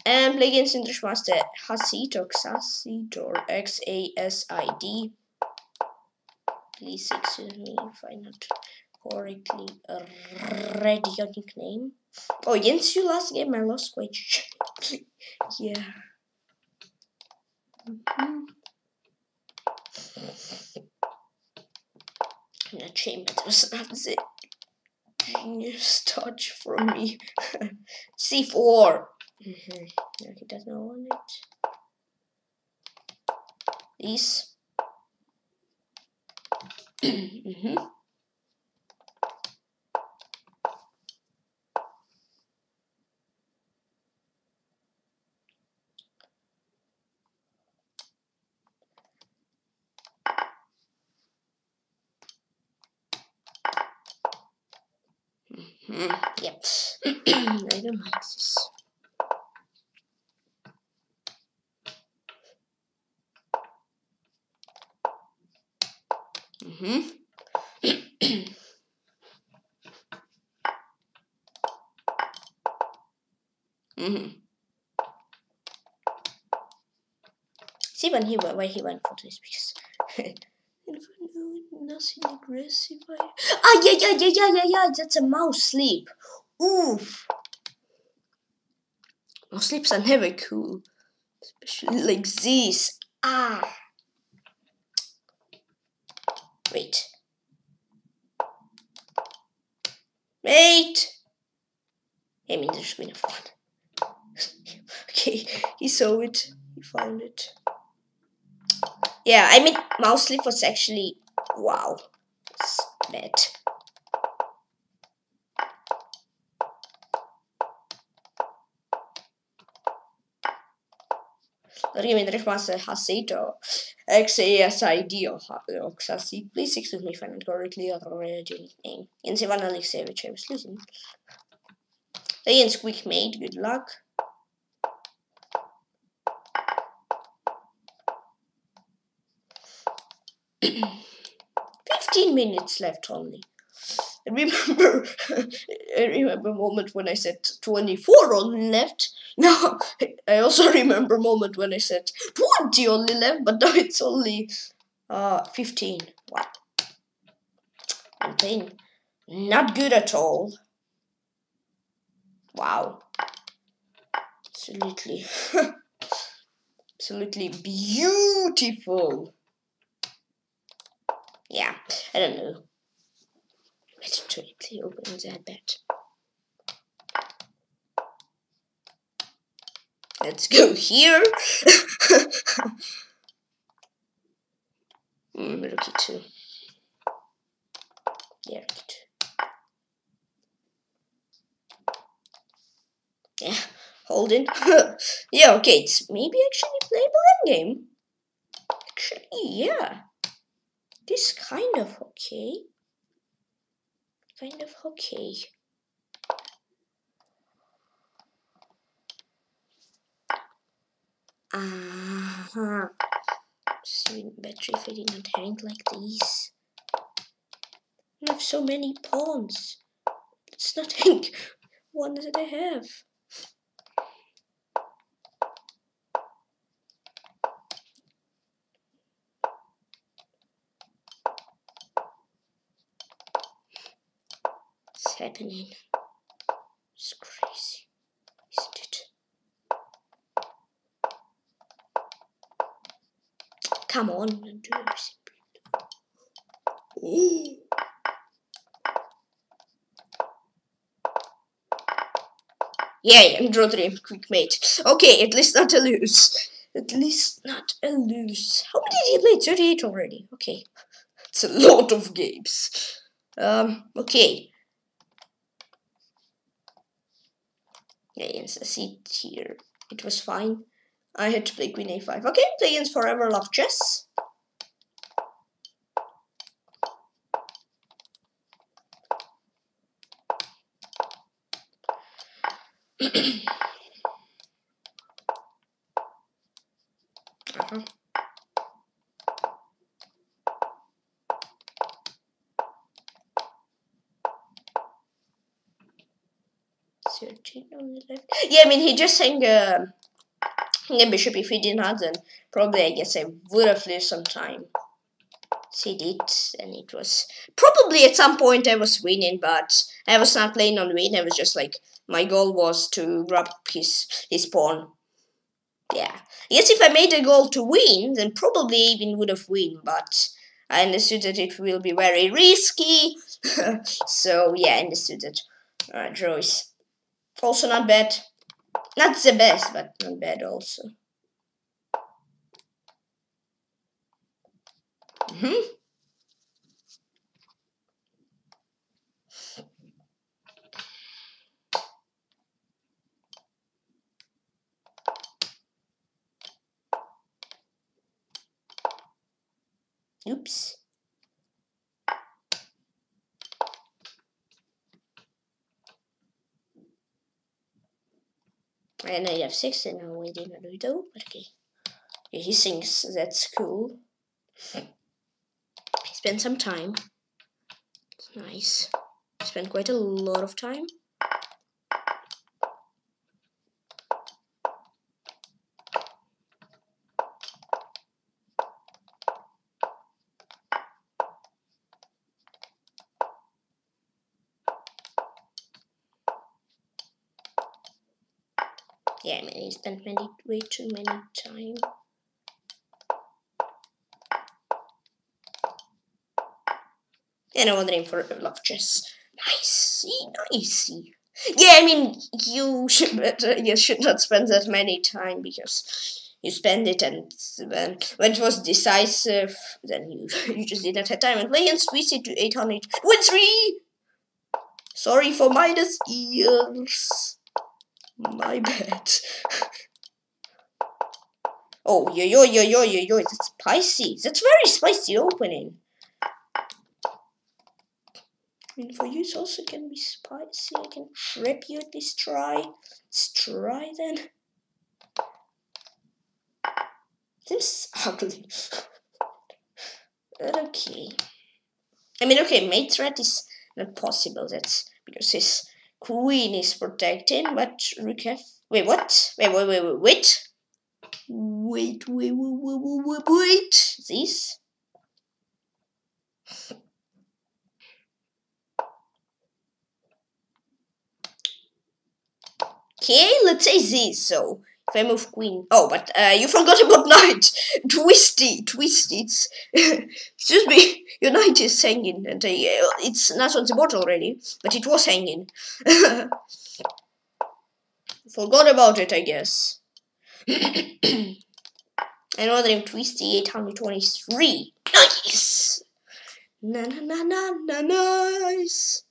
And play against Indish Master Xasid or Xasid or X A S I D. Please excuse me if I not correctly read your nickname. Oh, against you last game I lost quite yeah. Mm-hmm. I'm ashamed it was not the genius touch from me. C four. Mm-hmm. No, he does not want it. These. Mm-hmm. Mm-hmm. Yep. I don't like this. Mm-hmm. Mm-hmm. See when he went, why he went for this piece. If I know nothing aggressive, I... Ah, yeah, yeah, yeah, yeah, yeah, yeah, that's a mouse sleep. Oof. Mouse sleeps are never cool. Especially like this. Ah. Wait. Wait! I mean, there's been a one. Okay, he saw it. He found it. Yeah, I mean, mouse sleep was actually... Wow. It's bad. Indish Master Xasid or X A S I D or Xasid. Please excuse me if I not correctly read anything. And Svan Alexeyevich, I was losing. Play and squeak mate, good luck. Fifteen minutes left only. I remember, I remember a moment when I said twenty-four only left. Now, I also remember a moment when I said twenty only left, but now it's only uh, fifteen. Wow. I'm playing not good at all. Wow. Absolutely. Absolutely beautiful. Yeah, I don't know. Let's try to open that bet. Let's go here. mm, rookie two. Yeah, rookie two. Yeah, holding. Yeah, okay, it's maybe actually playable endgame. Actually, yeah. This kind of okay. Kind of okay. Ah, uh-huh. So better if I did not hang like these. I have so many pawns. Let's not hang one that I have. Happening. It's crazy, isn't it? Come on and do it. Yay, I'm draw three, quick mate. Okay, at least not a lose. At least not a lose. How many did he play? thirty-eight already. Okay. It's a lot of games. Um, okay. Against a seat here. It was fine. I had to play queen a five. Okay, play against Forever Love Chess. uh-huh. On the left. Yeah, I mean, he just sang uh, a bishop. If he didn't have them, probably I guess I would have lost some time. So he did, and it was probably at some point I was winning, but I was not playing on win. I was just like, my goal was to grab his, his pawn. Yeah, I guess if I made a goal to win, then probably even would have win, but I understood that it will be very risky. So yeah, I understood that. Alright, draw is also not bad. Not the best, but not bad also. Mm-hmm. Oops. And I have six, and now we didn't do it though, but okay. Yeah, he thinks that's cool. He spent some time. Nice. Spent quite a lot of time. Yeah, I mean, he spent many, way too many time. And I'm wondering for Forever Love Chess. Nice, nice. Yeah, I mean, you should uh, you should not spend that many time, because you spend it, and when, when it was decisive, then you you just did not have time. And Lyons squeezed it to eight hundred. Win three. Sorry for minus years. My bad. Oh, yo, yo, yo, yo, yo, yo, it's spicy. That's very spicy opening. I mean, for you, it also can be spicy. I can trip you at least try. Let's try then. This is ugly. But okay. I mean, okay, mate threat is not possible. That's because his queen is protecting, but Rook F. Wait, what? Wait, wait, wait, wait, wait. Wait, wait, wait, wait, wait, wait. This. Okay, let's say this. So, if I move queen. Oh, but uh, you forgot about knight. Twisty, twisty. Excuse me. Your knight is hanging, and I, uh, it's not on the board already, but it was hanging. Forgot about it, I guess. Another name, Twisty, eight hundred twenty-three. Nice! Na na na na na nice!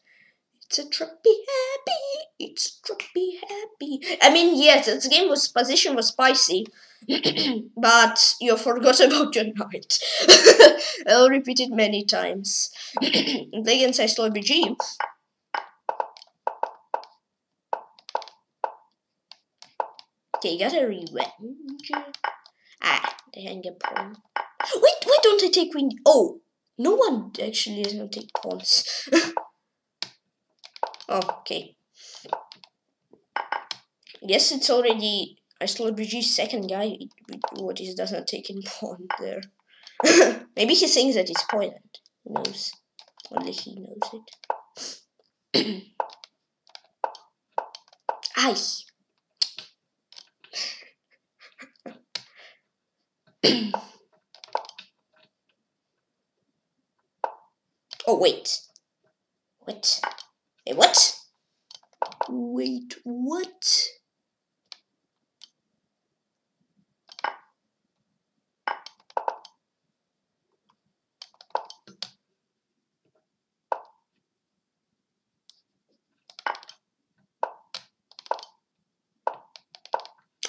It's a trappy happy! It's a trappy happy! I mean, yes, this game was, position was spicy. But you forgot about your knight. I'll repeat it many times. Play against Lobbitch. Okay, got a revenge. Ah, they hang a pawn. Wait, why don't I take queen? Oh, no one actually is gonna take pawns. Okay. Yes, it's already. I slowed B G's second guy, what he does not take in pawn there. Maybe he thinks that it's poisoned. Who knows? Only he knows it. Aye. Oh, wait. What? Wait, what? Wait, what?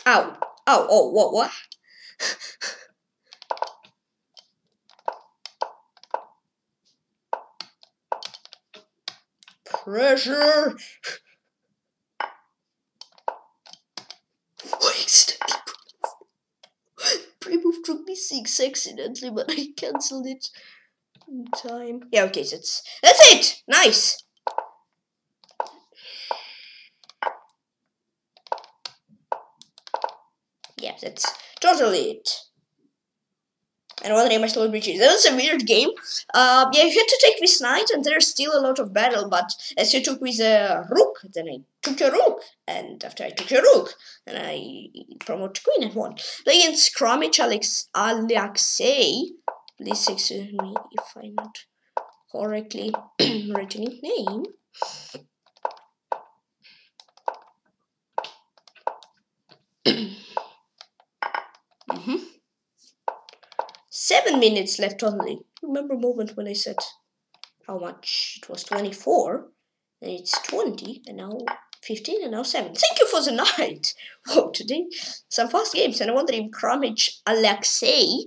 Ow, ow, oh, what, what? Pressure! took me six accidentally, but I cancelled it in time. Yeah, okay, that's that's it. Nice. Yeah, that's totally it. And one name I still breaches. That was a weird game. Um, yeah, you had to take this knight, and there's still a lot of battle. But as you took with a rook, then I took your rook, and after I took your rook, then I promoted queen and won. Playing Scrimmage Alex Alexei. Please excuse me if I'm not correctly writing name. mm-hmm. Seven minutes left only. Remember a moment when I said how much? It was twenty-four, and it's twenty, and now fifteen, and now seven. Thank you for the night. Wow, today some fast games. And I wonder if Kramnik Alexei,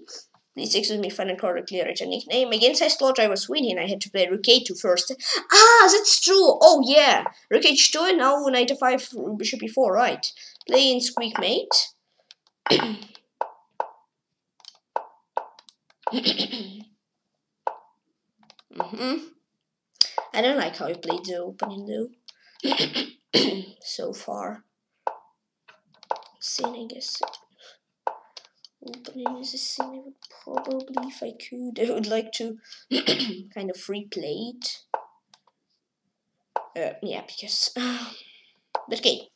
please excuse me if I didn't correctly write a nickname. Against I thought I was winning. I had to play rook a two first. Ah, that's true. Oh yeah, rook h two, and now knight f five, bishop e four. Right, playing squeak mate. mm-hmm. I don't like how he played the opening though. So far. Sin, I guess. Opening is a sin. I would probably, if I could, I would like to kind of replay it. Uh, yeah, because. But okay,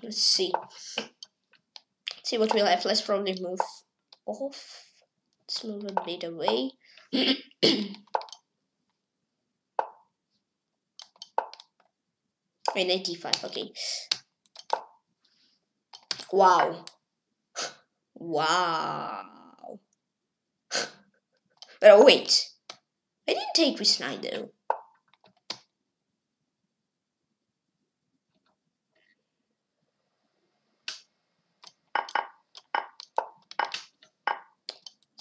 let's see. Let's see what we'll have. Let's probably move off. Let's move a bit away. Wait, ninety-five, okay. Wow. Wow. But oh, wait. I didn't take this knight though.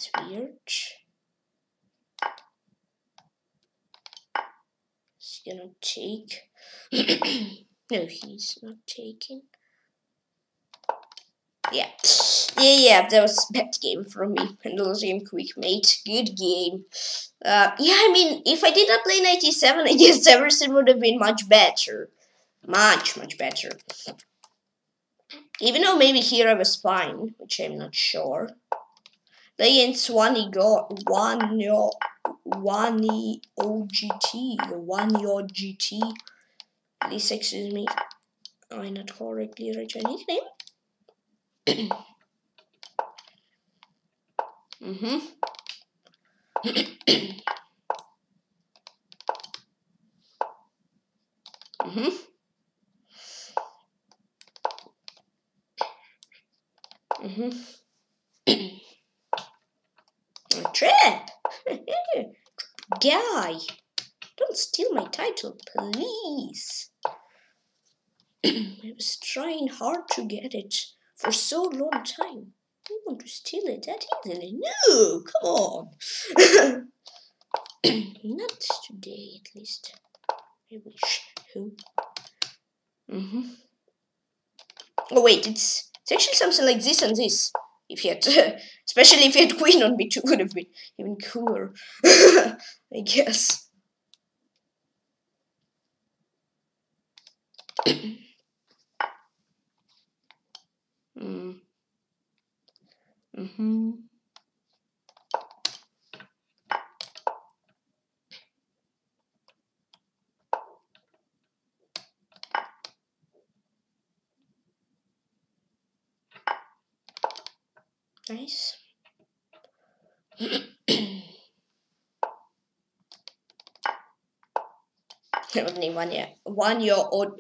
He's gonna take. No, he's not taking. Yeah, yeah, yeah. That was a bad game from me. And the same quick mate. Good game. Uh, yeah, I mean, if I did not play ninety-seven, I guess everything would have been much better, much, much better. Even though maybe here I was fine, which I'm not sure. Playing Swanny Go One Yo One O G T One Yo G T. Please excuse me. I not correctly write your nickname. mm-hmm. mm-hmm. Mm-hmm. Trap! Guy! Don't steal my title, please! I was trying hard to get it for so long time. I don't want to steal it that easily. No! Come on! Not today, at least. I wish. Mm-hmm. Oh, wait, it's, it's actually something like this and this. If he had, uh, especially if he had queen on b two, would have been even cooler, I guess. mm. Mm-hmm. Nice. Only one year, one year or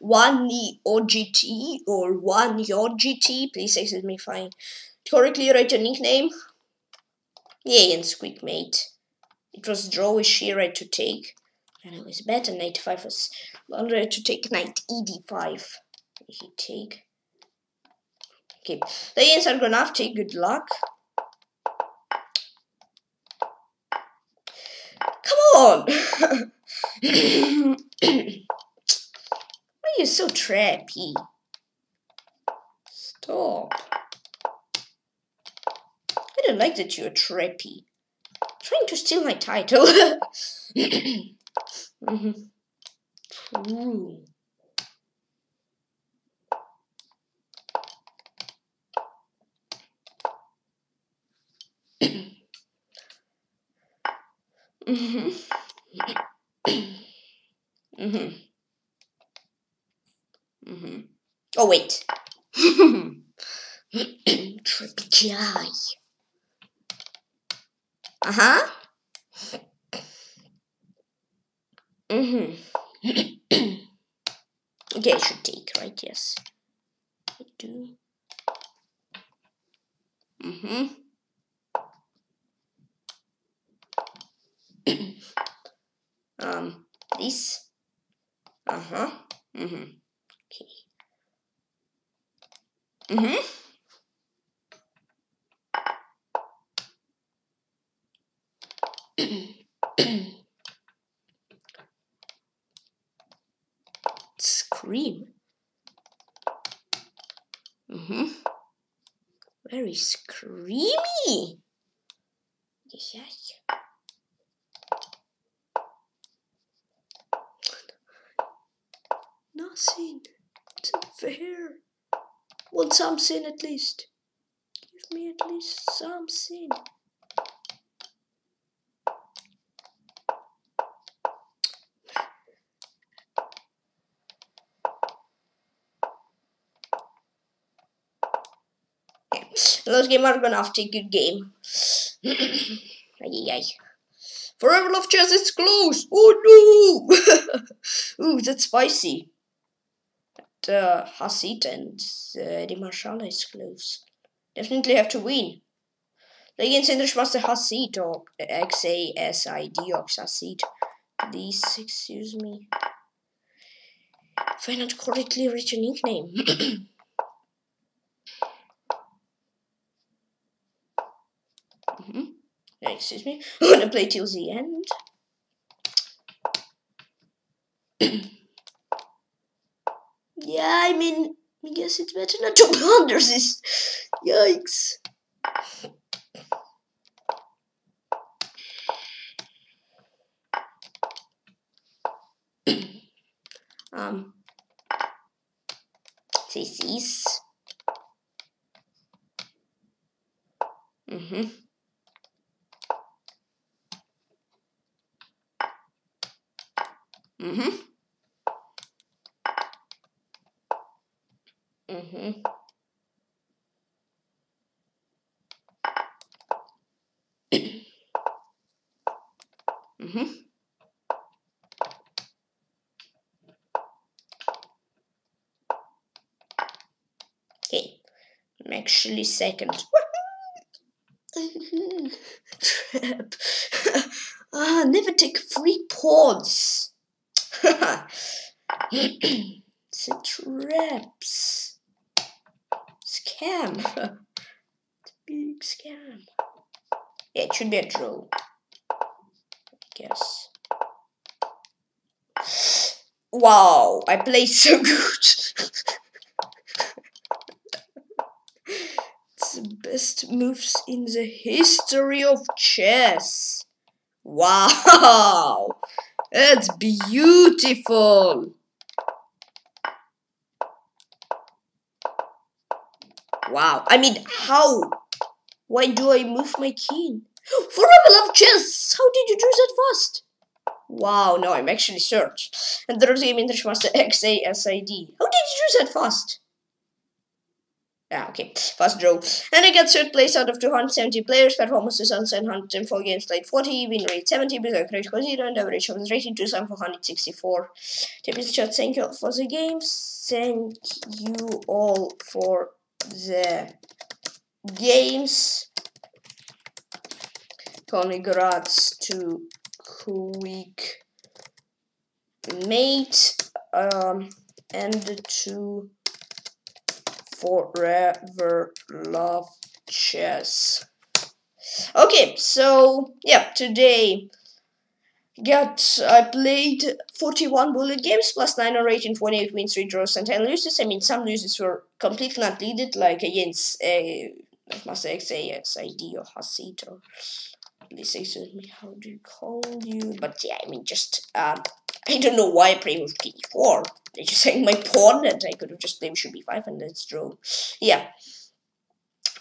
one O G T or one your G T. Please excuse me if I correctly write your nickname. Yay and squeak mate. It was drawish here right to take, and it was better. Knight five was already to take knight E D five. He take. Okay, playing Sargonaftic, good luck. Come on! Why are you so trappy? Stop. I really like that you're trappy. Trying to steal my title. mm-hmm. True. mm-hmm. Mm-hmm. Mm-hmm. Oh, wait. Trippy guy. Uh-huh. Mm-hmm. Okay, I should take, right? Yes. I do. Mm-hmm. um, this. Uh-huh. Mm-hmm. Okay. Mm-hmm. Scream. Mm-hmm. Very screamy. Yeah. Nothing. It's unfair. Want something at least. Give me at least something. Last game, Sargonaftic, good game. Forever love chess, it's close. Oh no! Ooh, that's spicy. But uh, Xasid and uh, the Marshala is close. Definitely have to win. Play against Indish Master Xasid or X A S I D or Xasid. These, excuse me. If I not correctly reach a nickname. Excuse me, I'm gonna play till the end. Yeah, I mean, I guess it's better not to ponder this. Yikes. um, this is. Mm-hmm. Mm-hmm. Mm-hmm. Mm-hmm. Okay. I'm actually second. Trap. Ah, never take free pawns. It's a traps scam. It's a big scam. Yeah, it should be a draw, I guess. Wow, I played so good. It's the best moves in the history of chess. Wow. It's beautiful. Wow. I mean, how? Why do I move my king? Forever love chess! How did you do that fast? Wow, no, I'm actually searched. And there's the Indish Master X A S I D. How did you do that fast? Ah, okay, fast draw. And I got third place out of two hundred seventy players, performances on seven hundred four games played forty, win rate seventy, below critical zero, and average of rating two thousand four hundred sixty-four. Thank you all for the games. Thank you all for the games. Congrats to Quick Mate um, and to Forever love chess. Okay, so yeah, today got I played forty-one bullet games plus nine on rating, twenty-eight wins, three draws, and ten losses. I mean, some losses were completely not needed, like against uh, That's not sexy, it's ideal Hasito. This is me, how do you call you? But yeah, I mean, just, um, I don't know why I play with P four. They're just saying my pawn, and I could have just, they should be five, and let's draw. Yeah.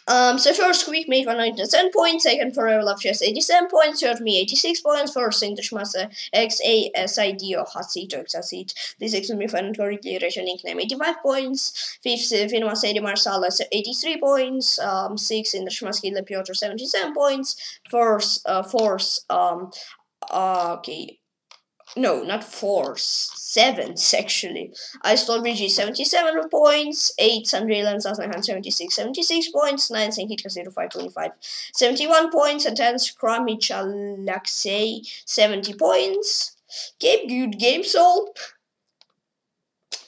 Um, so first Greek made one hundred ten points, second Forever Love Chess eighty-seven points, third me eighty-six points, first Indish Master Xasid or Xasid or Xasid. This is me for correctly Russian nickname eighty-five points, fifth uh, Finma Sedi Marsala eighty-three points, um, sixth Indish Master Lepyotro seventy-seven points, first, uh, fourth, um, uh, okay. No, not four, seven actually. I stole B G seventy-seven points, eight Sandrila and Sasnahan seventy-six, seventy-six points, nine Sankhita zero five twenty-five, seventy-one points, and ten Kramnik Alexei seventy points. Game, good game sold.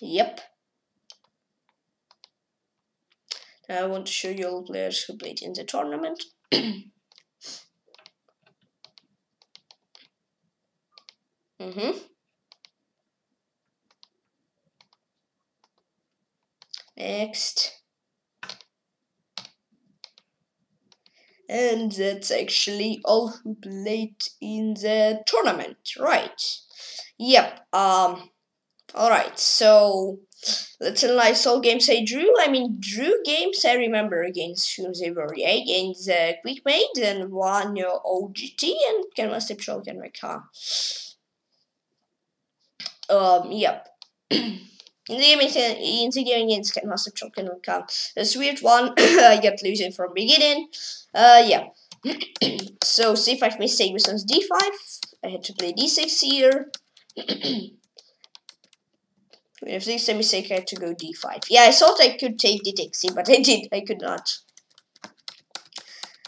Yep. Now I want to show you all players who played in the tournament. Mm-hmm. Next. And that's actually all who played in the tournament, right? Yep. Um alright, so let's analyze all games I drew. I mean, drew games I remember against whom they were, yeah, against uh, Quickmate and one uh, O G T and Canvas Tip Show Can Make Car. Um, yep. In the game, in the game against Ken Master Chalk cannot come. A sweet one, I kept losing from beginning. Uh, yeah. So C five mistake was on D five. I had to play D six here. If this is a mistake, I had to go D five. Yeah, I thought I could take the taxi, but I did. I could not.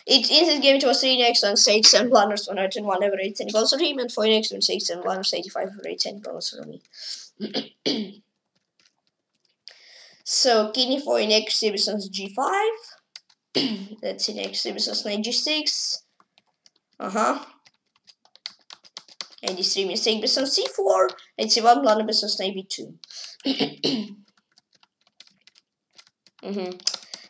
It, in this game, it was three next on six and blunders, one oh one over eight ten goals for him, and four next on six and blunders, eighty-five over eight ten goals for me. So, Kidney four in X, Sibison's G five. That's in X, Sibison's Knight G six. Uh huh. And this three mistake, Bison's C four, and C one blunder, Bison's Knight B two. Mm-hmm.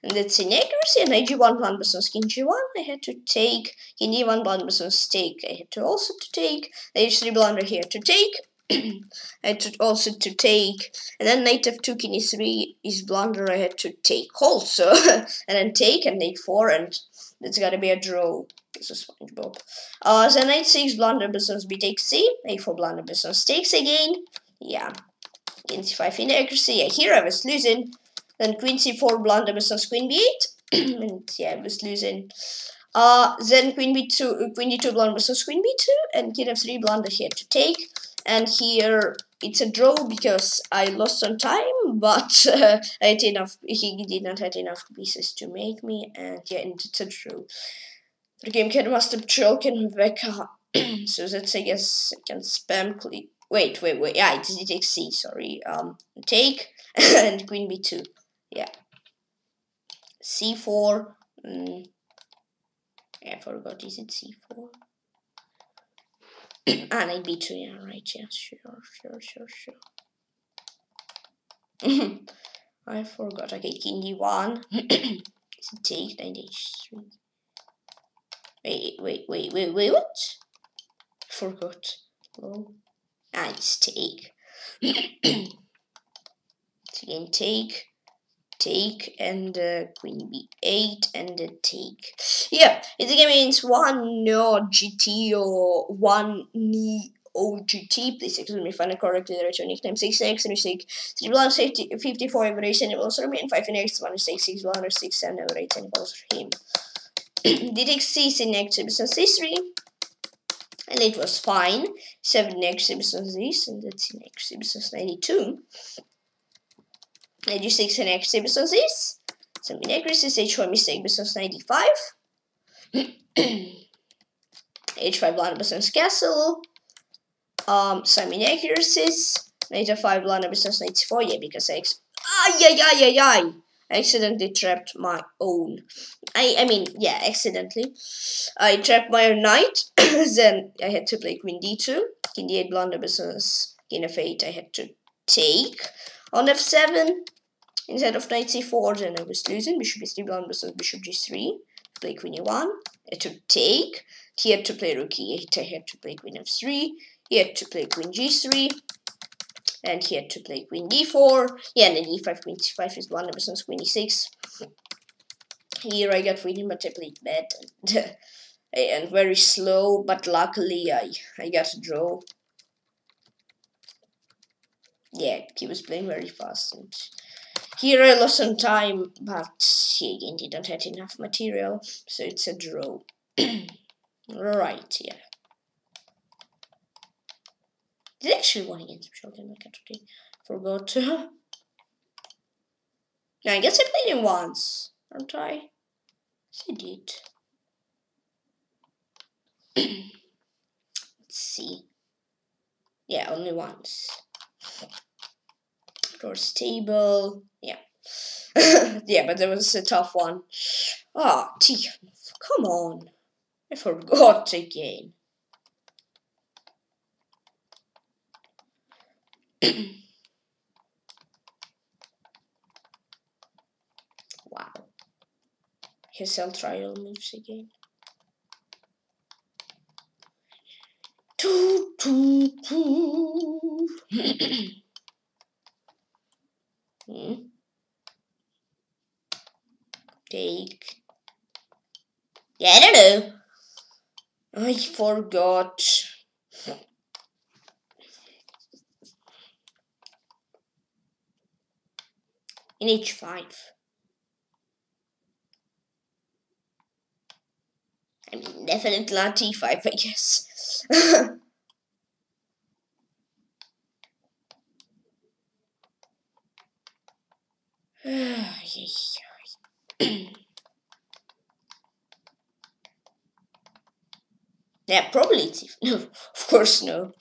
And that's inaccuracy, and I G one blind person's king G one, I had to take, in D one blind person's take, I had to also to take, H three blunder here to take, I had to also to take, and then knight F two, king E three is blunder, I had to take also, and then take, and knight four, and that's gotta be a draw, this is SpongeBob. Uh, so knight six blunder person's B takes C, A four blunder person's takes again, yeah, king C five inaccuracy, yeah, here I was losing. Then queen C four blunder versus queen B eight, and yeah, I was losing. Uh, then queen B two, uh, queen D two blunder versus queen B two, and king F three blunder here to take. And here it's a draw because I lost on time, but uh, I had enough. He did not have enough pieces to make me, and yeah, and it's a draw. The game can master troll can Veka, so that's I guess I can spam click. Wait, wait, wait. Yeah, it's D takes C. Sorry. Um, take and queen B two. Yeah, C four. Mm. I forgot. Is it C four? Ah, knight B two. Yeah, right. Yeah, sure, sure, sure, sure. I forgot. Okay, king D one. Is it take knight H three? Wait, wait, wait, wait, wait. What? Forgot. Hello. Ah, it's take. So again, take. Take and uh, queen B eight and uh, take. Yeah, it's again means one no G T or one knee O G T. Please excuse me if I'm correctly return nickname six next and mistake three blunder fifty-four over eight and balls for me and five next one mistake six blunder six seven over eight and balls for him. D takes C is in next business C three. And it was fine. seven next Simpsons this, and that's in X Simpsons ninety-two. ninety-six and X Simpsons this. Some inaccuracy is H four mistake Simpsons ninety-five. H five blunder Simpsons castle. Um, some inaccuracies. Knight F five blunder Simpsons ninety-four. Yeah, because I ex ay ay ay ay ay. I accidentally trapped my own. I I mean, yeah, accidentally. I trapped my own knight. Then I had to play queen D two. King D eight blunder business. King F eight I had to take. On F seven. Instead of knight c four, then I was losing. Bishop b three versus bishop g three. Play queen e one. It would take. He had to play rook e eight. I had to play queen f three. He had to play queen g three. And he had to play queen d four. Yeah, and then e five, queen c five is one versus queen e six. Here I got winning, but I played bad and, and very slow. But luckily, I I got a draw. Yeah, he was playing very fast. And here I lost some time, but he again didn't have enough material, so it's a draw. Right, yeah. Did I actually won against Shogunov? Okay, forgot. No, I guess I played him once, aren't I? Yes, I did. Let's see. Yeah, only once. Or stable, yeah, yeah, but that was a tough one. Ah, oh, gee, come on, I forgot again. Wow, his cell trial moves again. Two, two, two. Hmm. Take. Yeah, I don't know. I forgot. In h five. I mean, definitely not t five, I guess. Yeah, probably it's if no, of course no.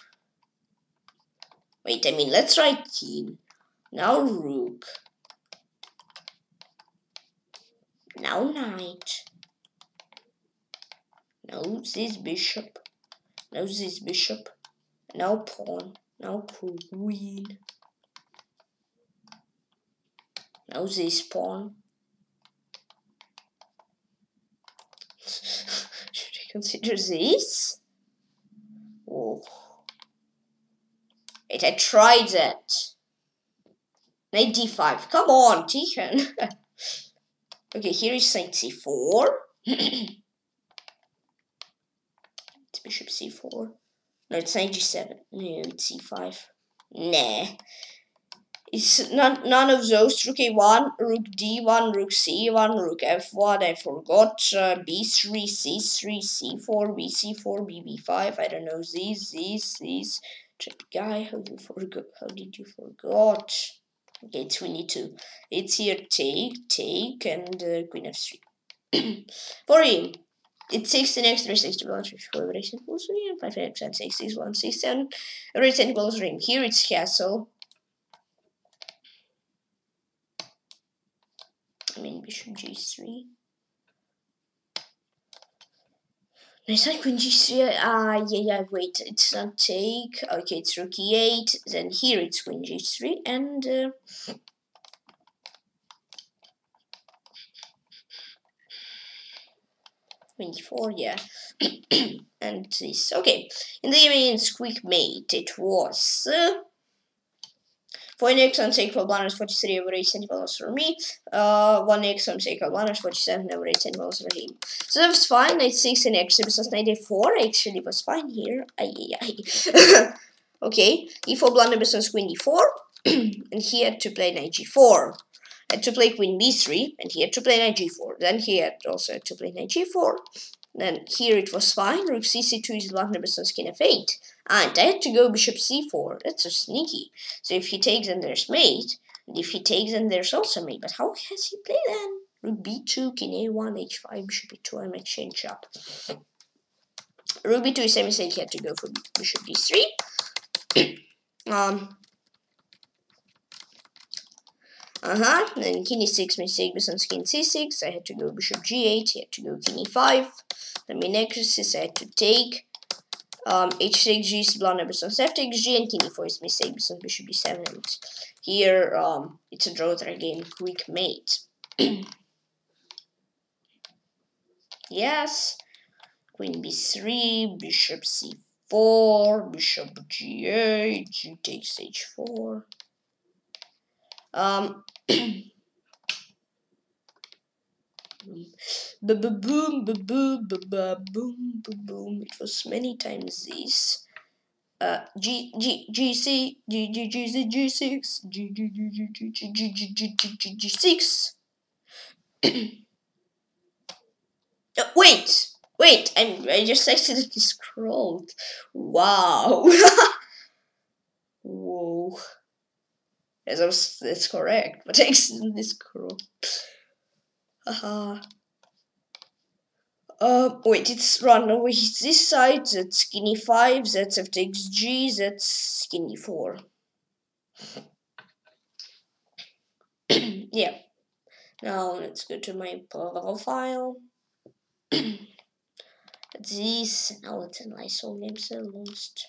Wait, I mean, let's try king. Now rook. Now knight. Now this bishop. Now this bishop. Now pawn. Now queen. Now this pawn. Should I consider this? Oh. Wait, I tried that. Knight d five. Come on, Tichen. Okay, here is knight c four. It's bishop c four. No, it's knight g seven. No, it's c five. Nah. It's not none of those. Rook a one, rook d one, rook c one, rook f one. I forgot uh, b three, c three, c four, b c four, b b five. I don't know these, these, these. Trip guy, how you forgot? How did you forgot? Okay, it's twenty-two. It's here. Take, take, and uh, queen f three. For him, it's sixteen x three sixty-one fifty-four. Everything equals him. five x six sixty-one sixty-seven. Everything equals him. Here it's castle. I mean, bishop g three. No, it's not queen g three. Ah, yeah, yeah, wait, it's not take. Okay, it's rook e eight. Then here it's queen g three. And. Uh, twenty-four, yeah. And this. Okay. In the game, quick mate, it was. Uh, four x on sake of one is forty-three over eight centimeters for me. Uh, one x on sake of one is forty-seven over eight centimeters for him. So that was fine. Knight six and x versus knight a four actually was fine here. Aye, aye, aye. Okay, e four blunder versus queen e four. And he had to play knight g four. Had to play queen b three. And he had to play knight g four. Then he had also had to play knight g four. Then here it was fine. Rook c c two is blunder versus king f eight. And I had to go bishop c four. That's so sneaky. So if he takes, then there's mate. And if he takes, then there's also mate. But how has he played then? Rook b two, king a one, h five, bishop b two. I might change up. Rook b two is same mistake. He had to go for bishop d three. um. Uh huh. Then king e six mistake. Bishop king c six. I had to go bishop g eight. He had to go king e five. The main axis I had to take. um, h six g is blonde ever since f six g, and king e four is mistake because bishop d seven. And here um, it's a draw threat game, quick mate. Yes, queen b three, bishop c four, bishop g eight, g takes h four. Um. Ba-ba-boom, ba-boom, ba-ba-boom, ba-boom. It was many times this. Uh, G, G, G, C, G, G, G, G, G, six, G, G, G, G, G, G, G, G, G, G, G, G, six. Wait, wait, I'm, I just accidentally scrolled. Wow. Whoa. As I was, that's correct, but I accidentally scrolled. Haha. Uh, wait, it's run away. It's this side, that's skinny five, that's f takes g, that's skinny four. Yeah. Now let's go to my profile. This, now let's analyze all names I lost.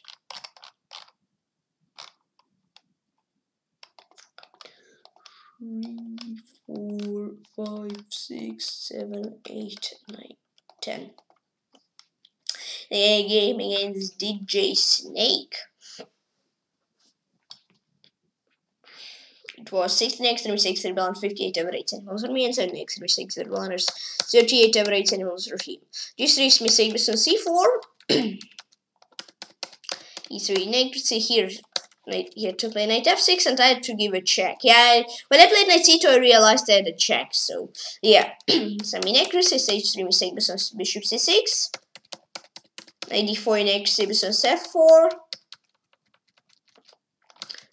Three, four, five, six, seven, eight, nine, ten. The game against D J Snake. It was sixteen x thirty-six that balanced fifty-eight average animals on me and seven x thirty-six that balanced thirty-eight average animals on him. G three is mistake based on c four. e three inaccuracy here. I had to play knight f six and I had to give a check. Yeah, I, when I played knight c two, I realized I had a check. So, yeah. Some inaccuracies, h three mistake based on bishop c six. Knight d four inaccuracy based on f four.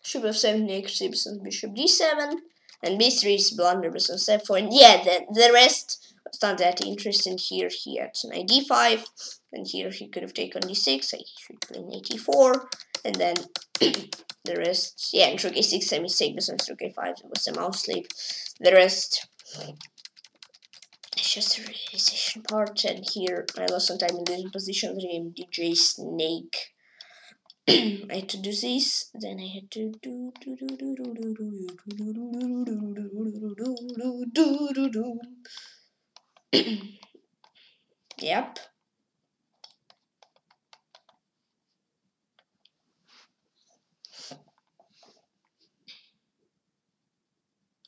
Bishop f seven inaccuracy based on bishop d seven. And b three is blunder based on f four. And yeah, the, the rest was not that interesting here. He had knight d five. And here he could have taken d six. I should play knight e four. And then the rest, yeah, and rook a six, I mistake based on rook a five, it was a mouse sleep. The rest, it's just the realization part, and here I lost some time in the position of the game, D J Snake. I had to do this, then I had to do do do do do do do do do do do do do. Yep.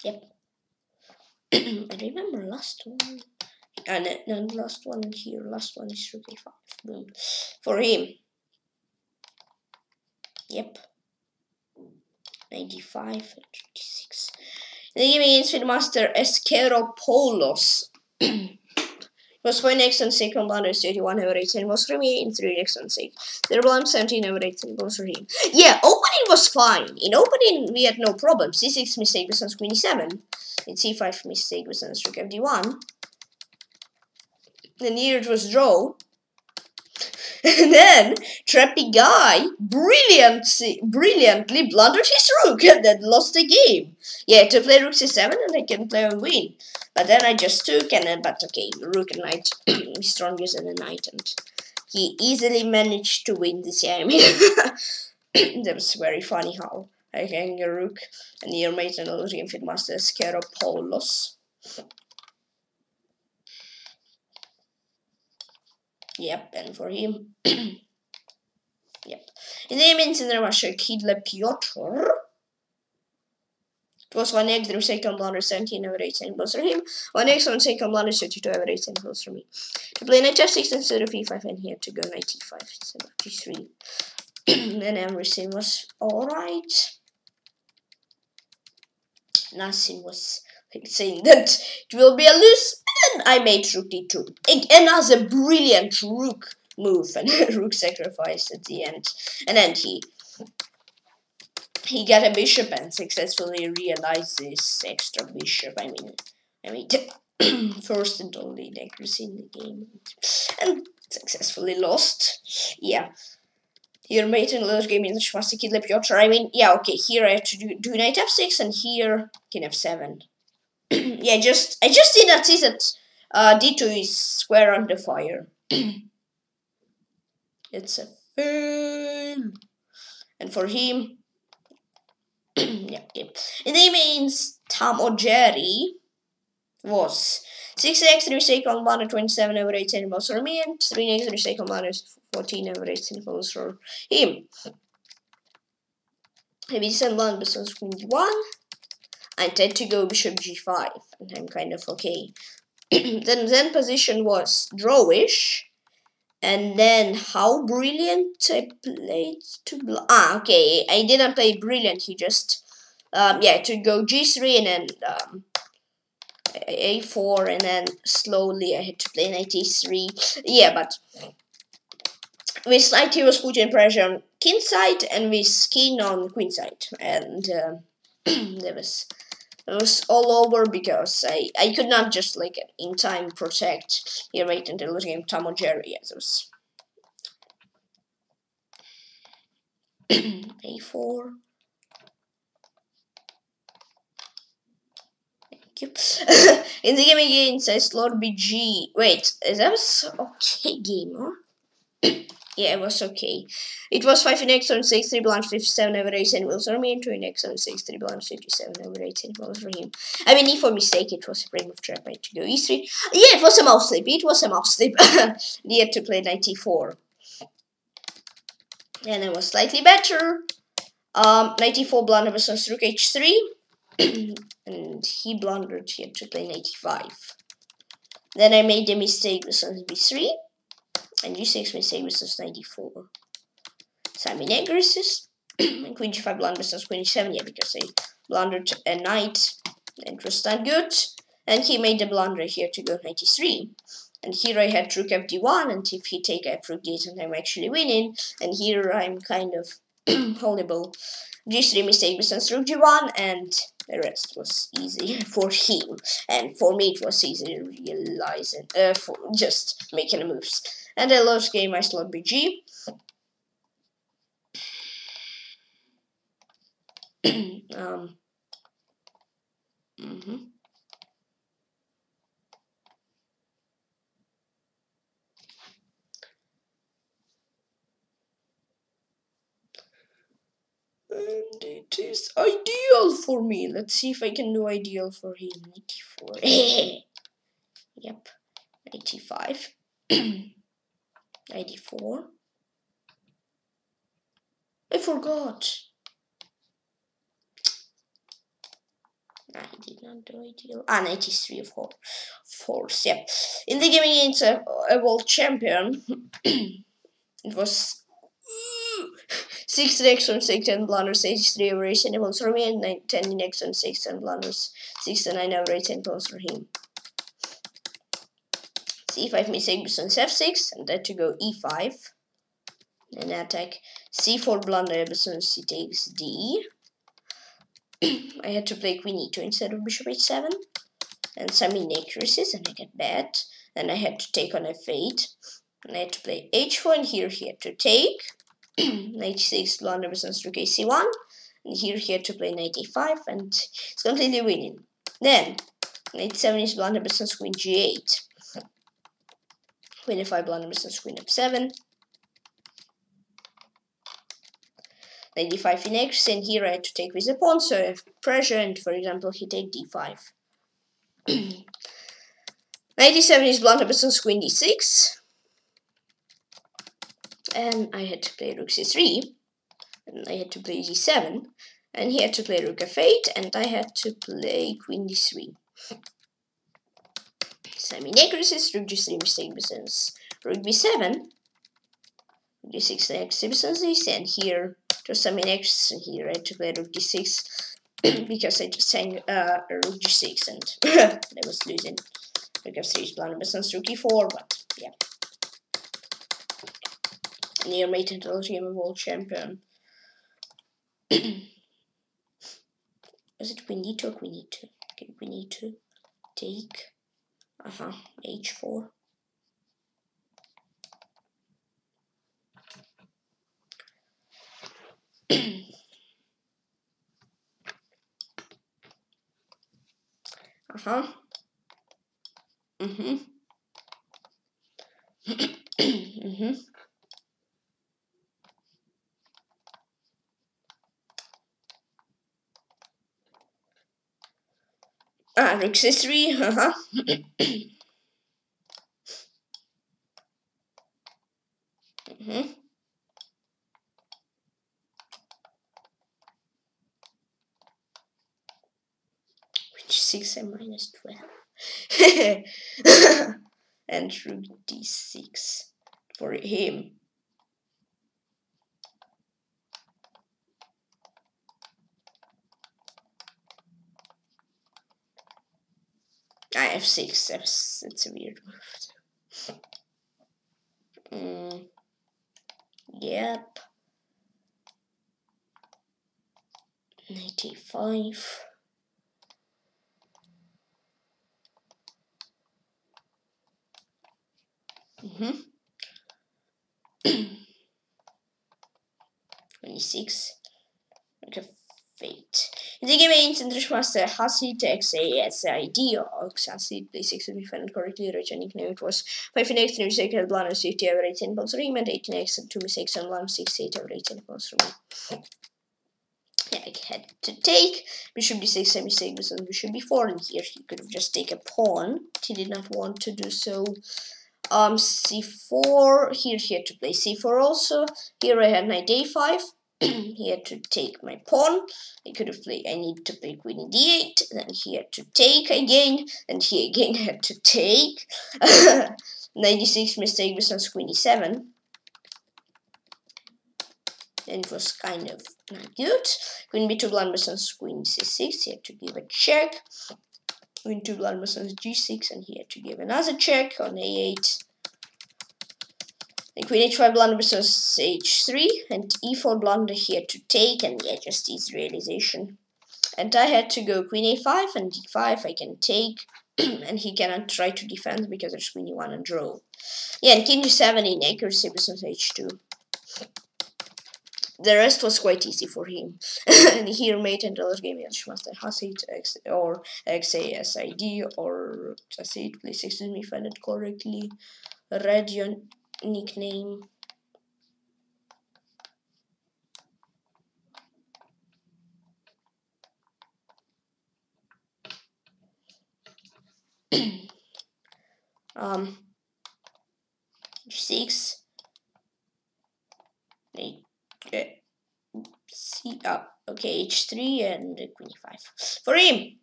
Yep. I remember last one. And uh, no, last one in here. Last one is rook a five. Boom. For him. Yep. ninety-five and twenty-six. The game against Indish Master Scaropolos. It was four x on six on blunder, thirty-one over eight, and was for me in three x on six. There were seventeen over eight, and was for him. Yeah, opening was fine. In opening, we had no problem. c six mistake was on queen e seven. And c five mistake was on rook f d one. Then here it was draw. And then, trappy guy brilliantly, brilliantly blundered his rook and then lost the game. Yeah, to play rook c seven and I can play and win. But then I just took and then, but okay, rook and knight is stronger than a knight. And he easily managed to win this game. That was very funny how I hang a rook and your mate and another game feed master Scaropolos. Yep, and for him. Yep. His name is in the Russia Hidlipjotr. It was one x, the second blunder, seventeen over eighteen votes for him. one x, one second blunder, thirty-two over eighteen votes for me. To play knight f six instead of e five, and he had to go knight e five instead of g three. And everything was alright. Nothing was like, saying that it will be a lose. And I made rook d two. Another brilliant rook move and rook sacrifice at the end. And then he he got a bishop and successfully realized this extra bishop. I mean, I mean, first and only inaccuracy in the game, and successfully lost. Yeah. Your mate in the last game in the Schwarze Lepyotro. I mean, yeah, okay, here I have to do, do knight f six and here king f seven. Yeah, just I just did not see that uh, d two is square under fire. It's a fail. And for him, yeah, okay. It means Tom or Jerry was six x, three sec, command twenty-seven average animals for me, and three x, three sec, command fourteen average animals for him. Maybe seven one, bishop queen d one. I tend to go bishop g five, and I'm kind of okay. then, then position was drawish, and then how brilliant I played to bl- ah, okay, I didn't play brilliant, he just, um, yeah, to go g three and then, um, a four, and then slowly I had to play knight e three. Yeah, but with knight he was putting pressure on king side and with king on queen side, and uh, there was it was all over because I I could not just like in time protect here right until the game Tom or Jerry. Yes, it was a four. In the game against I slot B G. Wait, that was okay game, huh? Yeah, it was okay. It was five in x on six three blanche fifty-seven average and Wilson for me, and two in x on six three blanche fifty-seven average and Wilson for him. I mean, if for mistake it was a frame of trap, I had to go e three. Yeah, it was a mouth slip. It was a mouth slip. He had to play ninety-four. And it was slightly better. Um, ninety-four blunder was on rook h three. And he blundered here to play ninety-five. Then I made a mistake with b three, and g six mistake with ninety-four. So I'm in aggressive. And queen g five blunder with queen e seven, yeah, because I blundered a knight. It was not good. And he made a blunder here to go ninety-three. And here I had rook f d one, and if he take f rook d eight, and I'm actually winning. And here I'm kind of holdable. g three mistake with rook g one, and the rest was easy for him, and for me it was easy realizing, uh, for just making the moves. And I lost game, I slot B G. um. Mm-hmm. And it is ideal for me. Let's see if I can do ideal for him. ninety-four. Yep. ninety-five. ninety-four. I forgot. I did not do ideal. Ah, ninety-three of course. Yep. In the game against a, a world champion, it was six x on six and blunders eighty-three average and balls for me, and nine, ten in x on six and blunders sixty-nine average and balls for him. c five mistake on f six, and that to go e five. And attack c four blunder on c takes d. I had to play queen e two instead of bishop h seven. And some inaccuracies, and I get bad. And I had to take on f eight. And I had to play h four, and here he had to take. Knight six blunder versus rook a c one, and here he had to play knight a five, and it's completely winning. Then knight seven is blunder versus queen g eight, queen f five blunder versus queen f seven, knight d five in x, and here I had to take with the pawn, so I have pressure, and for example he take d five. Knight d seven is blunder versus queen d six. And I had to play rook c three, and I had to play g seven, and he had to play rook f eight, and I had to play queen d three. Semi-necrosis, rook g three mistake business, rook b seven, d six next business, and here to semi-necrosis, and here I had to play rook d six, because I just sang uh, rook g six, and I was losing. Rook f three is blunder business, rook e four, but yeah. Near mate and the game of world champion. Was it queen e two or queen e two? Okay, queen e two. Take. Uh huh. h four. uh huh. Mm hmm. mm hmm. Ah, rook c three, haha. Mm-hmm. Which six and minus twelve. And rook d six for him. I have six. That's, that's a weird move. Mm. Yep. ninety-five. Mm-hmm. twenty-six. Okay. Fate. In the game, Indish Master Xasid takes a as the idea of Xasid plays six if I correctly reach a nickname. It was five x, three mistakes at blind, fifty every ten balls ring, and eighteen x and two mistakes on blind, sixty-eight every ten balls ring. Yeah, I had to take bishop d six, a mistake was on bishop b four, and here he could have just taken a pawn, he did not want to do so. Um, c four, here he had to play c four also, here I had knight a five. He had to take my pawn. I could have played. I need to play queen d eight. Then he had to take again, and he again had to take. ninety-six mistake was on queen e seven, and it was kind of not good. Queen b two blunder was on queen c six. He had to give a check. Queen two blunder was on g six, and he had to give another check on a eight. And queen h five blunder versus h three, and e four blunder here to take, and yeah, just his realization. And I had to go queen a five and d five, I can take, and he cannot try to defend because there's queen e one and draw. Yeah, and king g seven in accuracy versus h two. The rest was quite easy for him. And here mate and other game Indish Master Xasid or Xasid or Xasid, please excuse me if I did correctly. Radion nickname. um six eight, eight, see up oh, okay h three and queen e five for him.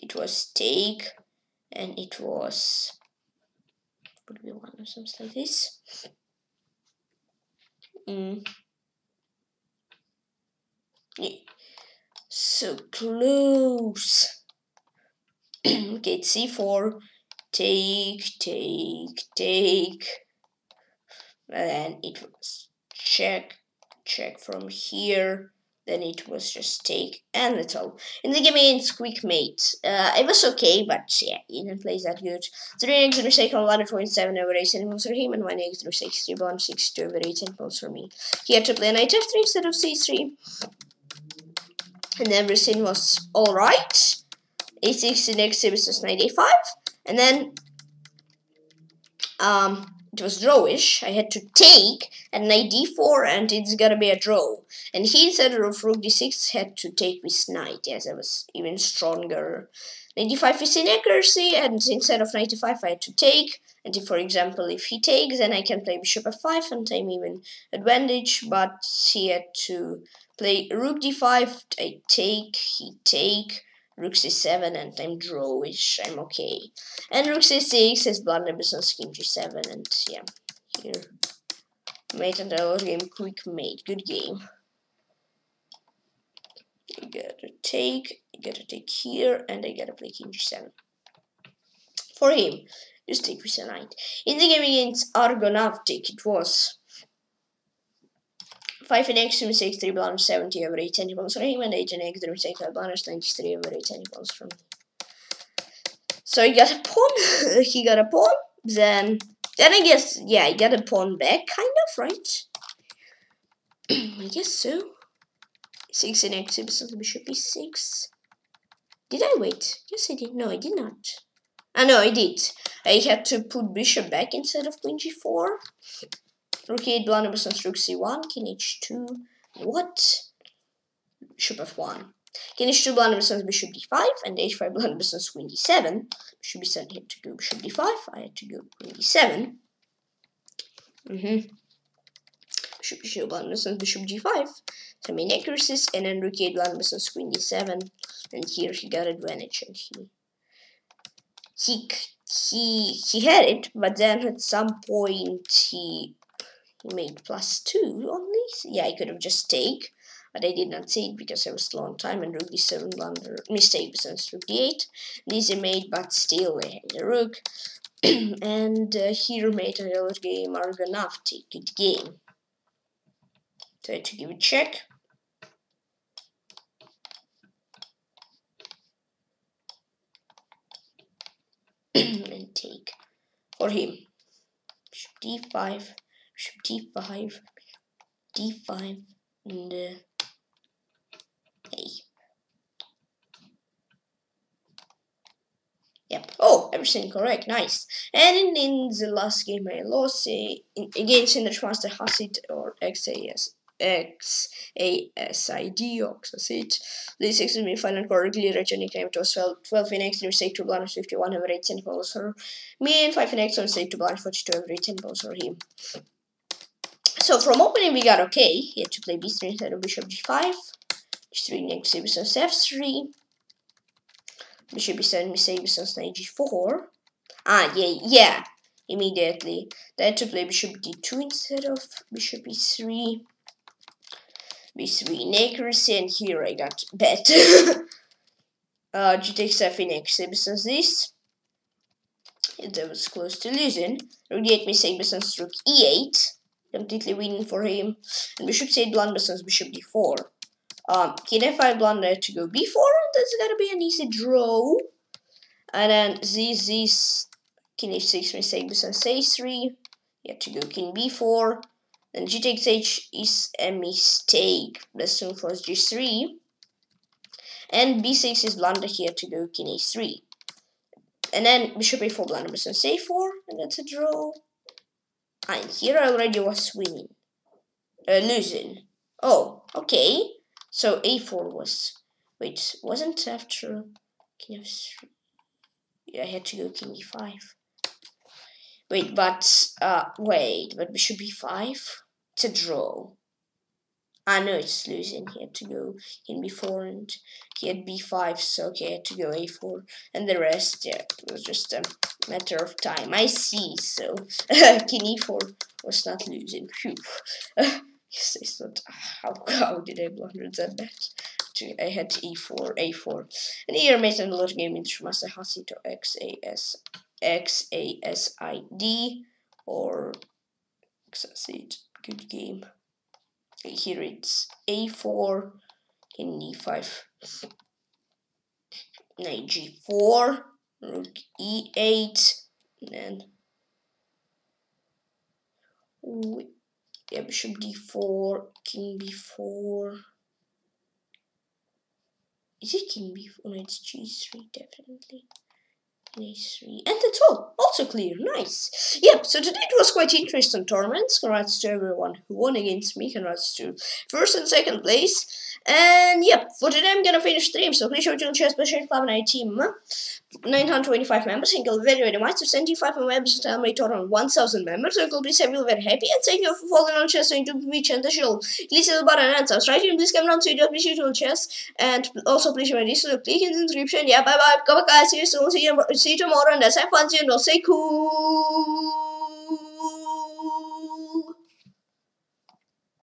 It was take, and it was would be one or something like this. Mm. Yeah. So close. Okay, it's c four. Take, take, take. And then it was check, check from here. Then it was just take, and that's all. In the game ends quick mate. Uh, it was okay, but yeah, he didn't play that good. three x and mistake on ladder point seven over eight points for him, and one x and six three blunder six two over eight points for me. He had to play knight f three instead of c three. And everything was alright. a six and x versus knight a five. And then um it was drawish. I had to take and knight d four, and it's gonna be a draw. And he, instead of rook d six, had to take with knight. Yes, I was even stronger. Knight d five is inaccuracy, and instead of knight d five, I had to take. And if, for example, if he takes, then I can play bishop f five, and I'm even advantage. But he had to play rook d five. I take. He take. Rook c seven, and I'm drawish, I'm okay. And rook c six is blunder based on scheme g seven, and yeah, here. Mate and I was game, quick mate, good game. I gotta take, I gotta take here, and I gotta play king g seven. For him, just take with a knight. In the game against Sargonaftic, it was five and x, mistake three blunder seventy over eight ten points from him, and eight and x, the mistake five blunders ninety-three over eight ten points from him. So he got a pawn, he got a pawn, then, then I guess, yeah, he got a pawn back, kind of, right? I guess so. six and x, bishop e six. Did I wait? Yes, I did. No, I did not. Ah, no, I did. I had to put bishop back instead of queen g four. Rook eight blunder versus rook c one, king h two. What? Bishop f one. King h two, blunder presents bishop d five, and h five, blunder presents queen d seven. Bishop b seven had to go bishop d five. I had to go queen d seven. Mm-hmm. Bishop h two, blunder presents bishop g five. Some inaccuracies, and then rook eight, blunder presents queen d seven. And here he got advantage, and he he he he had it, but then at some point he he made plus two only. Yeah, I could have just take. But I did not see it because I was a long time, and rook d seven blunder mistake presents rook d eight. These are made, but still I had the rook. And uh, here made another game, Sargonaftic, good game. Try to give it a check. And take for him. Bishop d five, bishop d five, d five, and uh, hey. Yep. Oh, everything correct. Nice. And in, in the last game, I lost uh, in, against Indish Master Xasid or Xasid. X A S I D or Xasid. This explains me final correctly. Returning time to twelve in X, mistake to blind fifty-one over eight, ten balls for me, and five in X, mistake to blind forty-two over eight, ten balls for him. So from opening, we got okay. He had to play b three instead of bishop g five. h three next, bishop f three. Bishop b seven, mistake, bishop knight g four. Ah, yeah, yeah. Immediately. They had to play bishop d two instead of bishop e three. b three in accuracy, and here I got bet. uh, g takes f in accuracy besides this. That was close to losing. Rook d eight mistake besides rook e eight. Completely winning for him. And bishop c eight blunder besides bishop d four. Um, king f five blunder to go b four, and that's gonna be an easy draw. And then this, this, king h six mistake besides a three. You have to go king b four. Then g takes h is a mistake. Let's soon force g three. And b six is blunder here to go king a three. And then bishop a four blunder presents a four. And that's a draw. And here I already was winning. Uh, losing. Oh, okay. So a four was... Wait, wasn't after king f three. Yeah, I had to go king e five. Wait, but... Uh, wait, but bishop b five? It's a draw. I know it's losing. He had to go in b four, and he had b five, so he had to go a four, and the rest, yeah, it was just a matter of time. I see, so king e four was not losing. Phew. Yes, I thought, how, how did I blunder that bad? I had e four, a four. And here I made another game in Master Xasid to X A S. X A S I D or Xasid, good game. Here it's a four, king e five, knight g four, rook e eight, and then ooh, yeah, bishop d four, king b four. Is it king b four? No, it's g three, definitely. And that's all. Also clear. Nice. Yep, so today it was quite interesting tournaments. Congrats to everyone who won against me. Congrats to first and second place. And yep, for today I'm gonna finish stream. So please show you on chess special club and I team nine hundred twenty-five members. It will very very much to seventy-five members until my total one thousand members. So it will be very very happy, and thank you for following on chess on YouTube, Twitch, and the show. Please hit the button and subscribe to this channel. So you don't miss YouTube chess, and also please remember to click in the description. Yeah, bye bye. Come back, guys. See you soon. See you. See you tomorrow, and as I find you, no, say cool.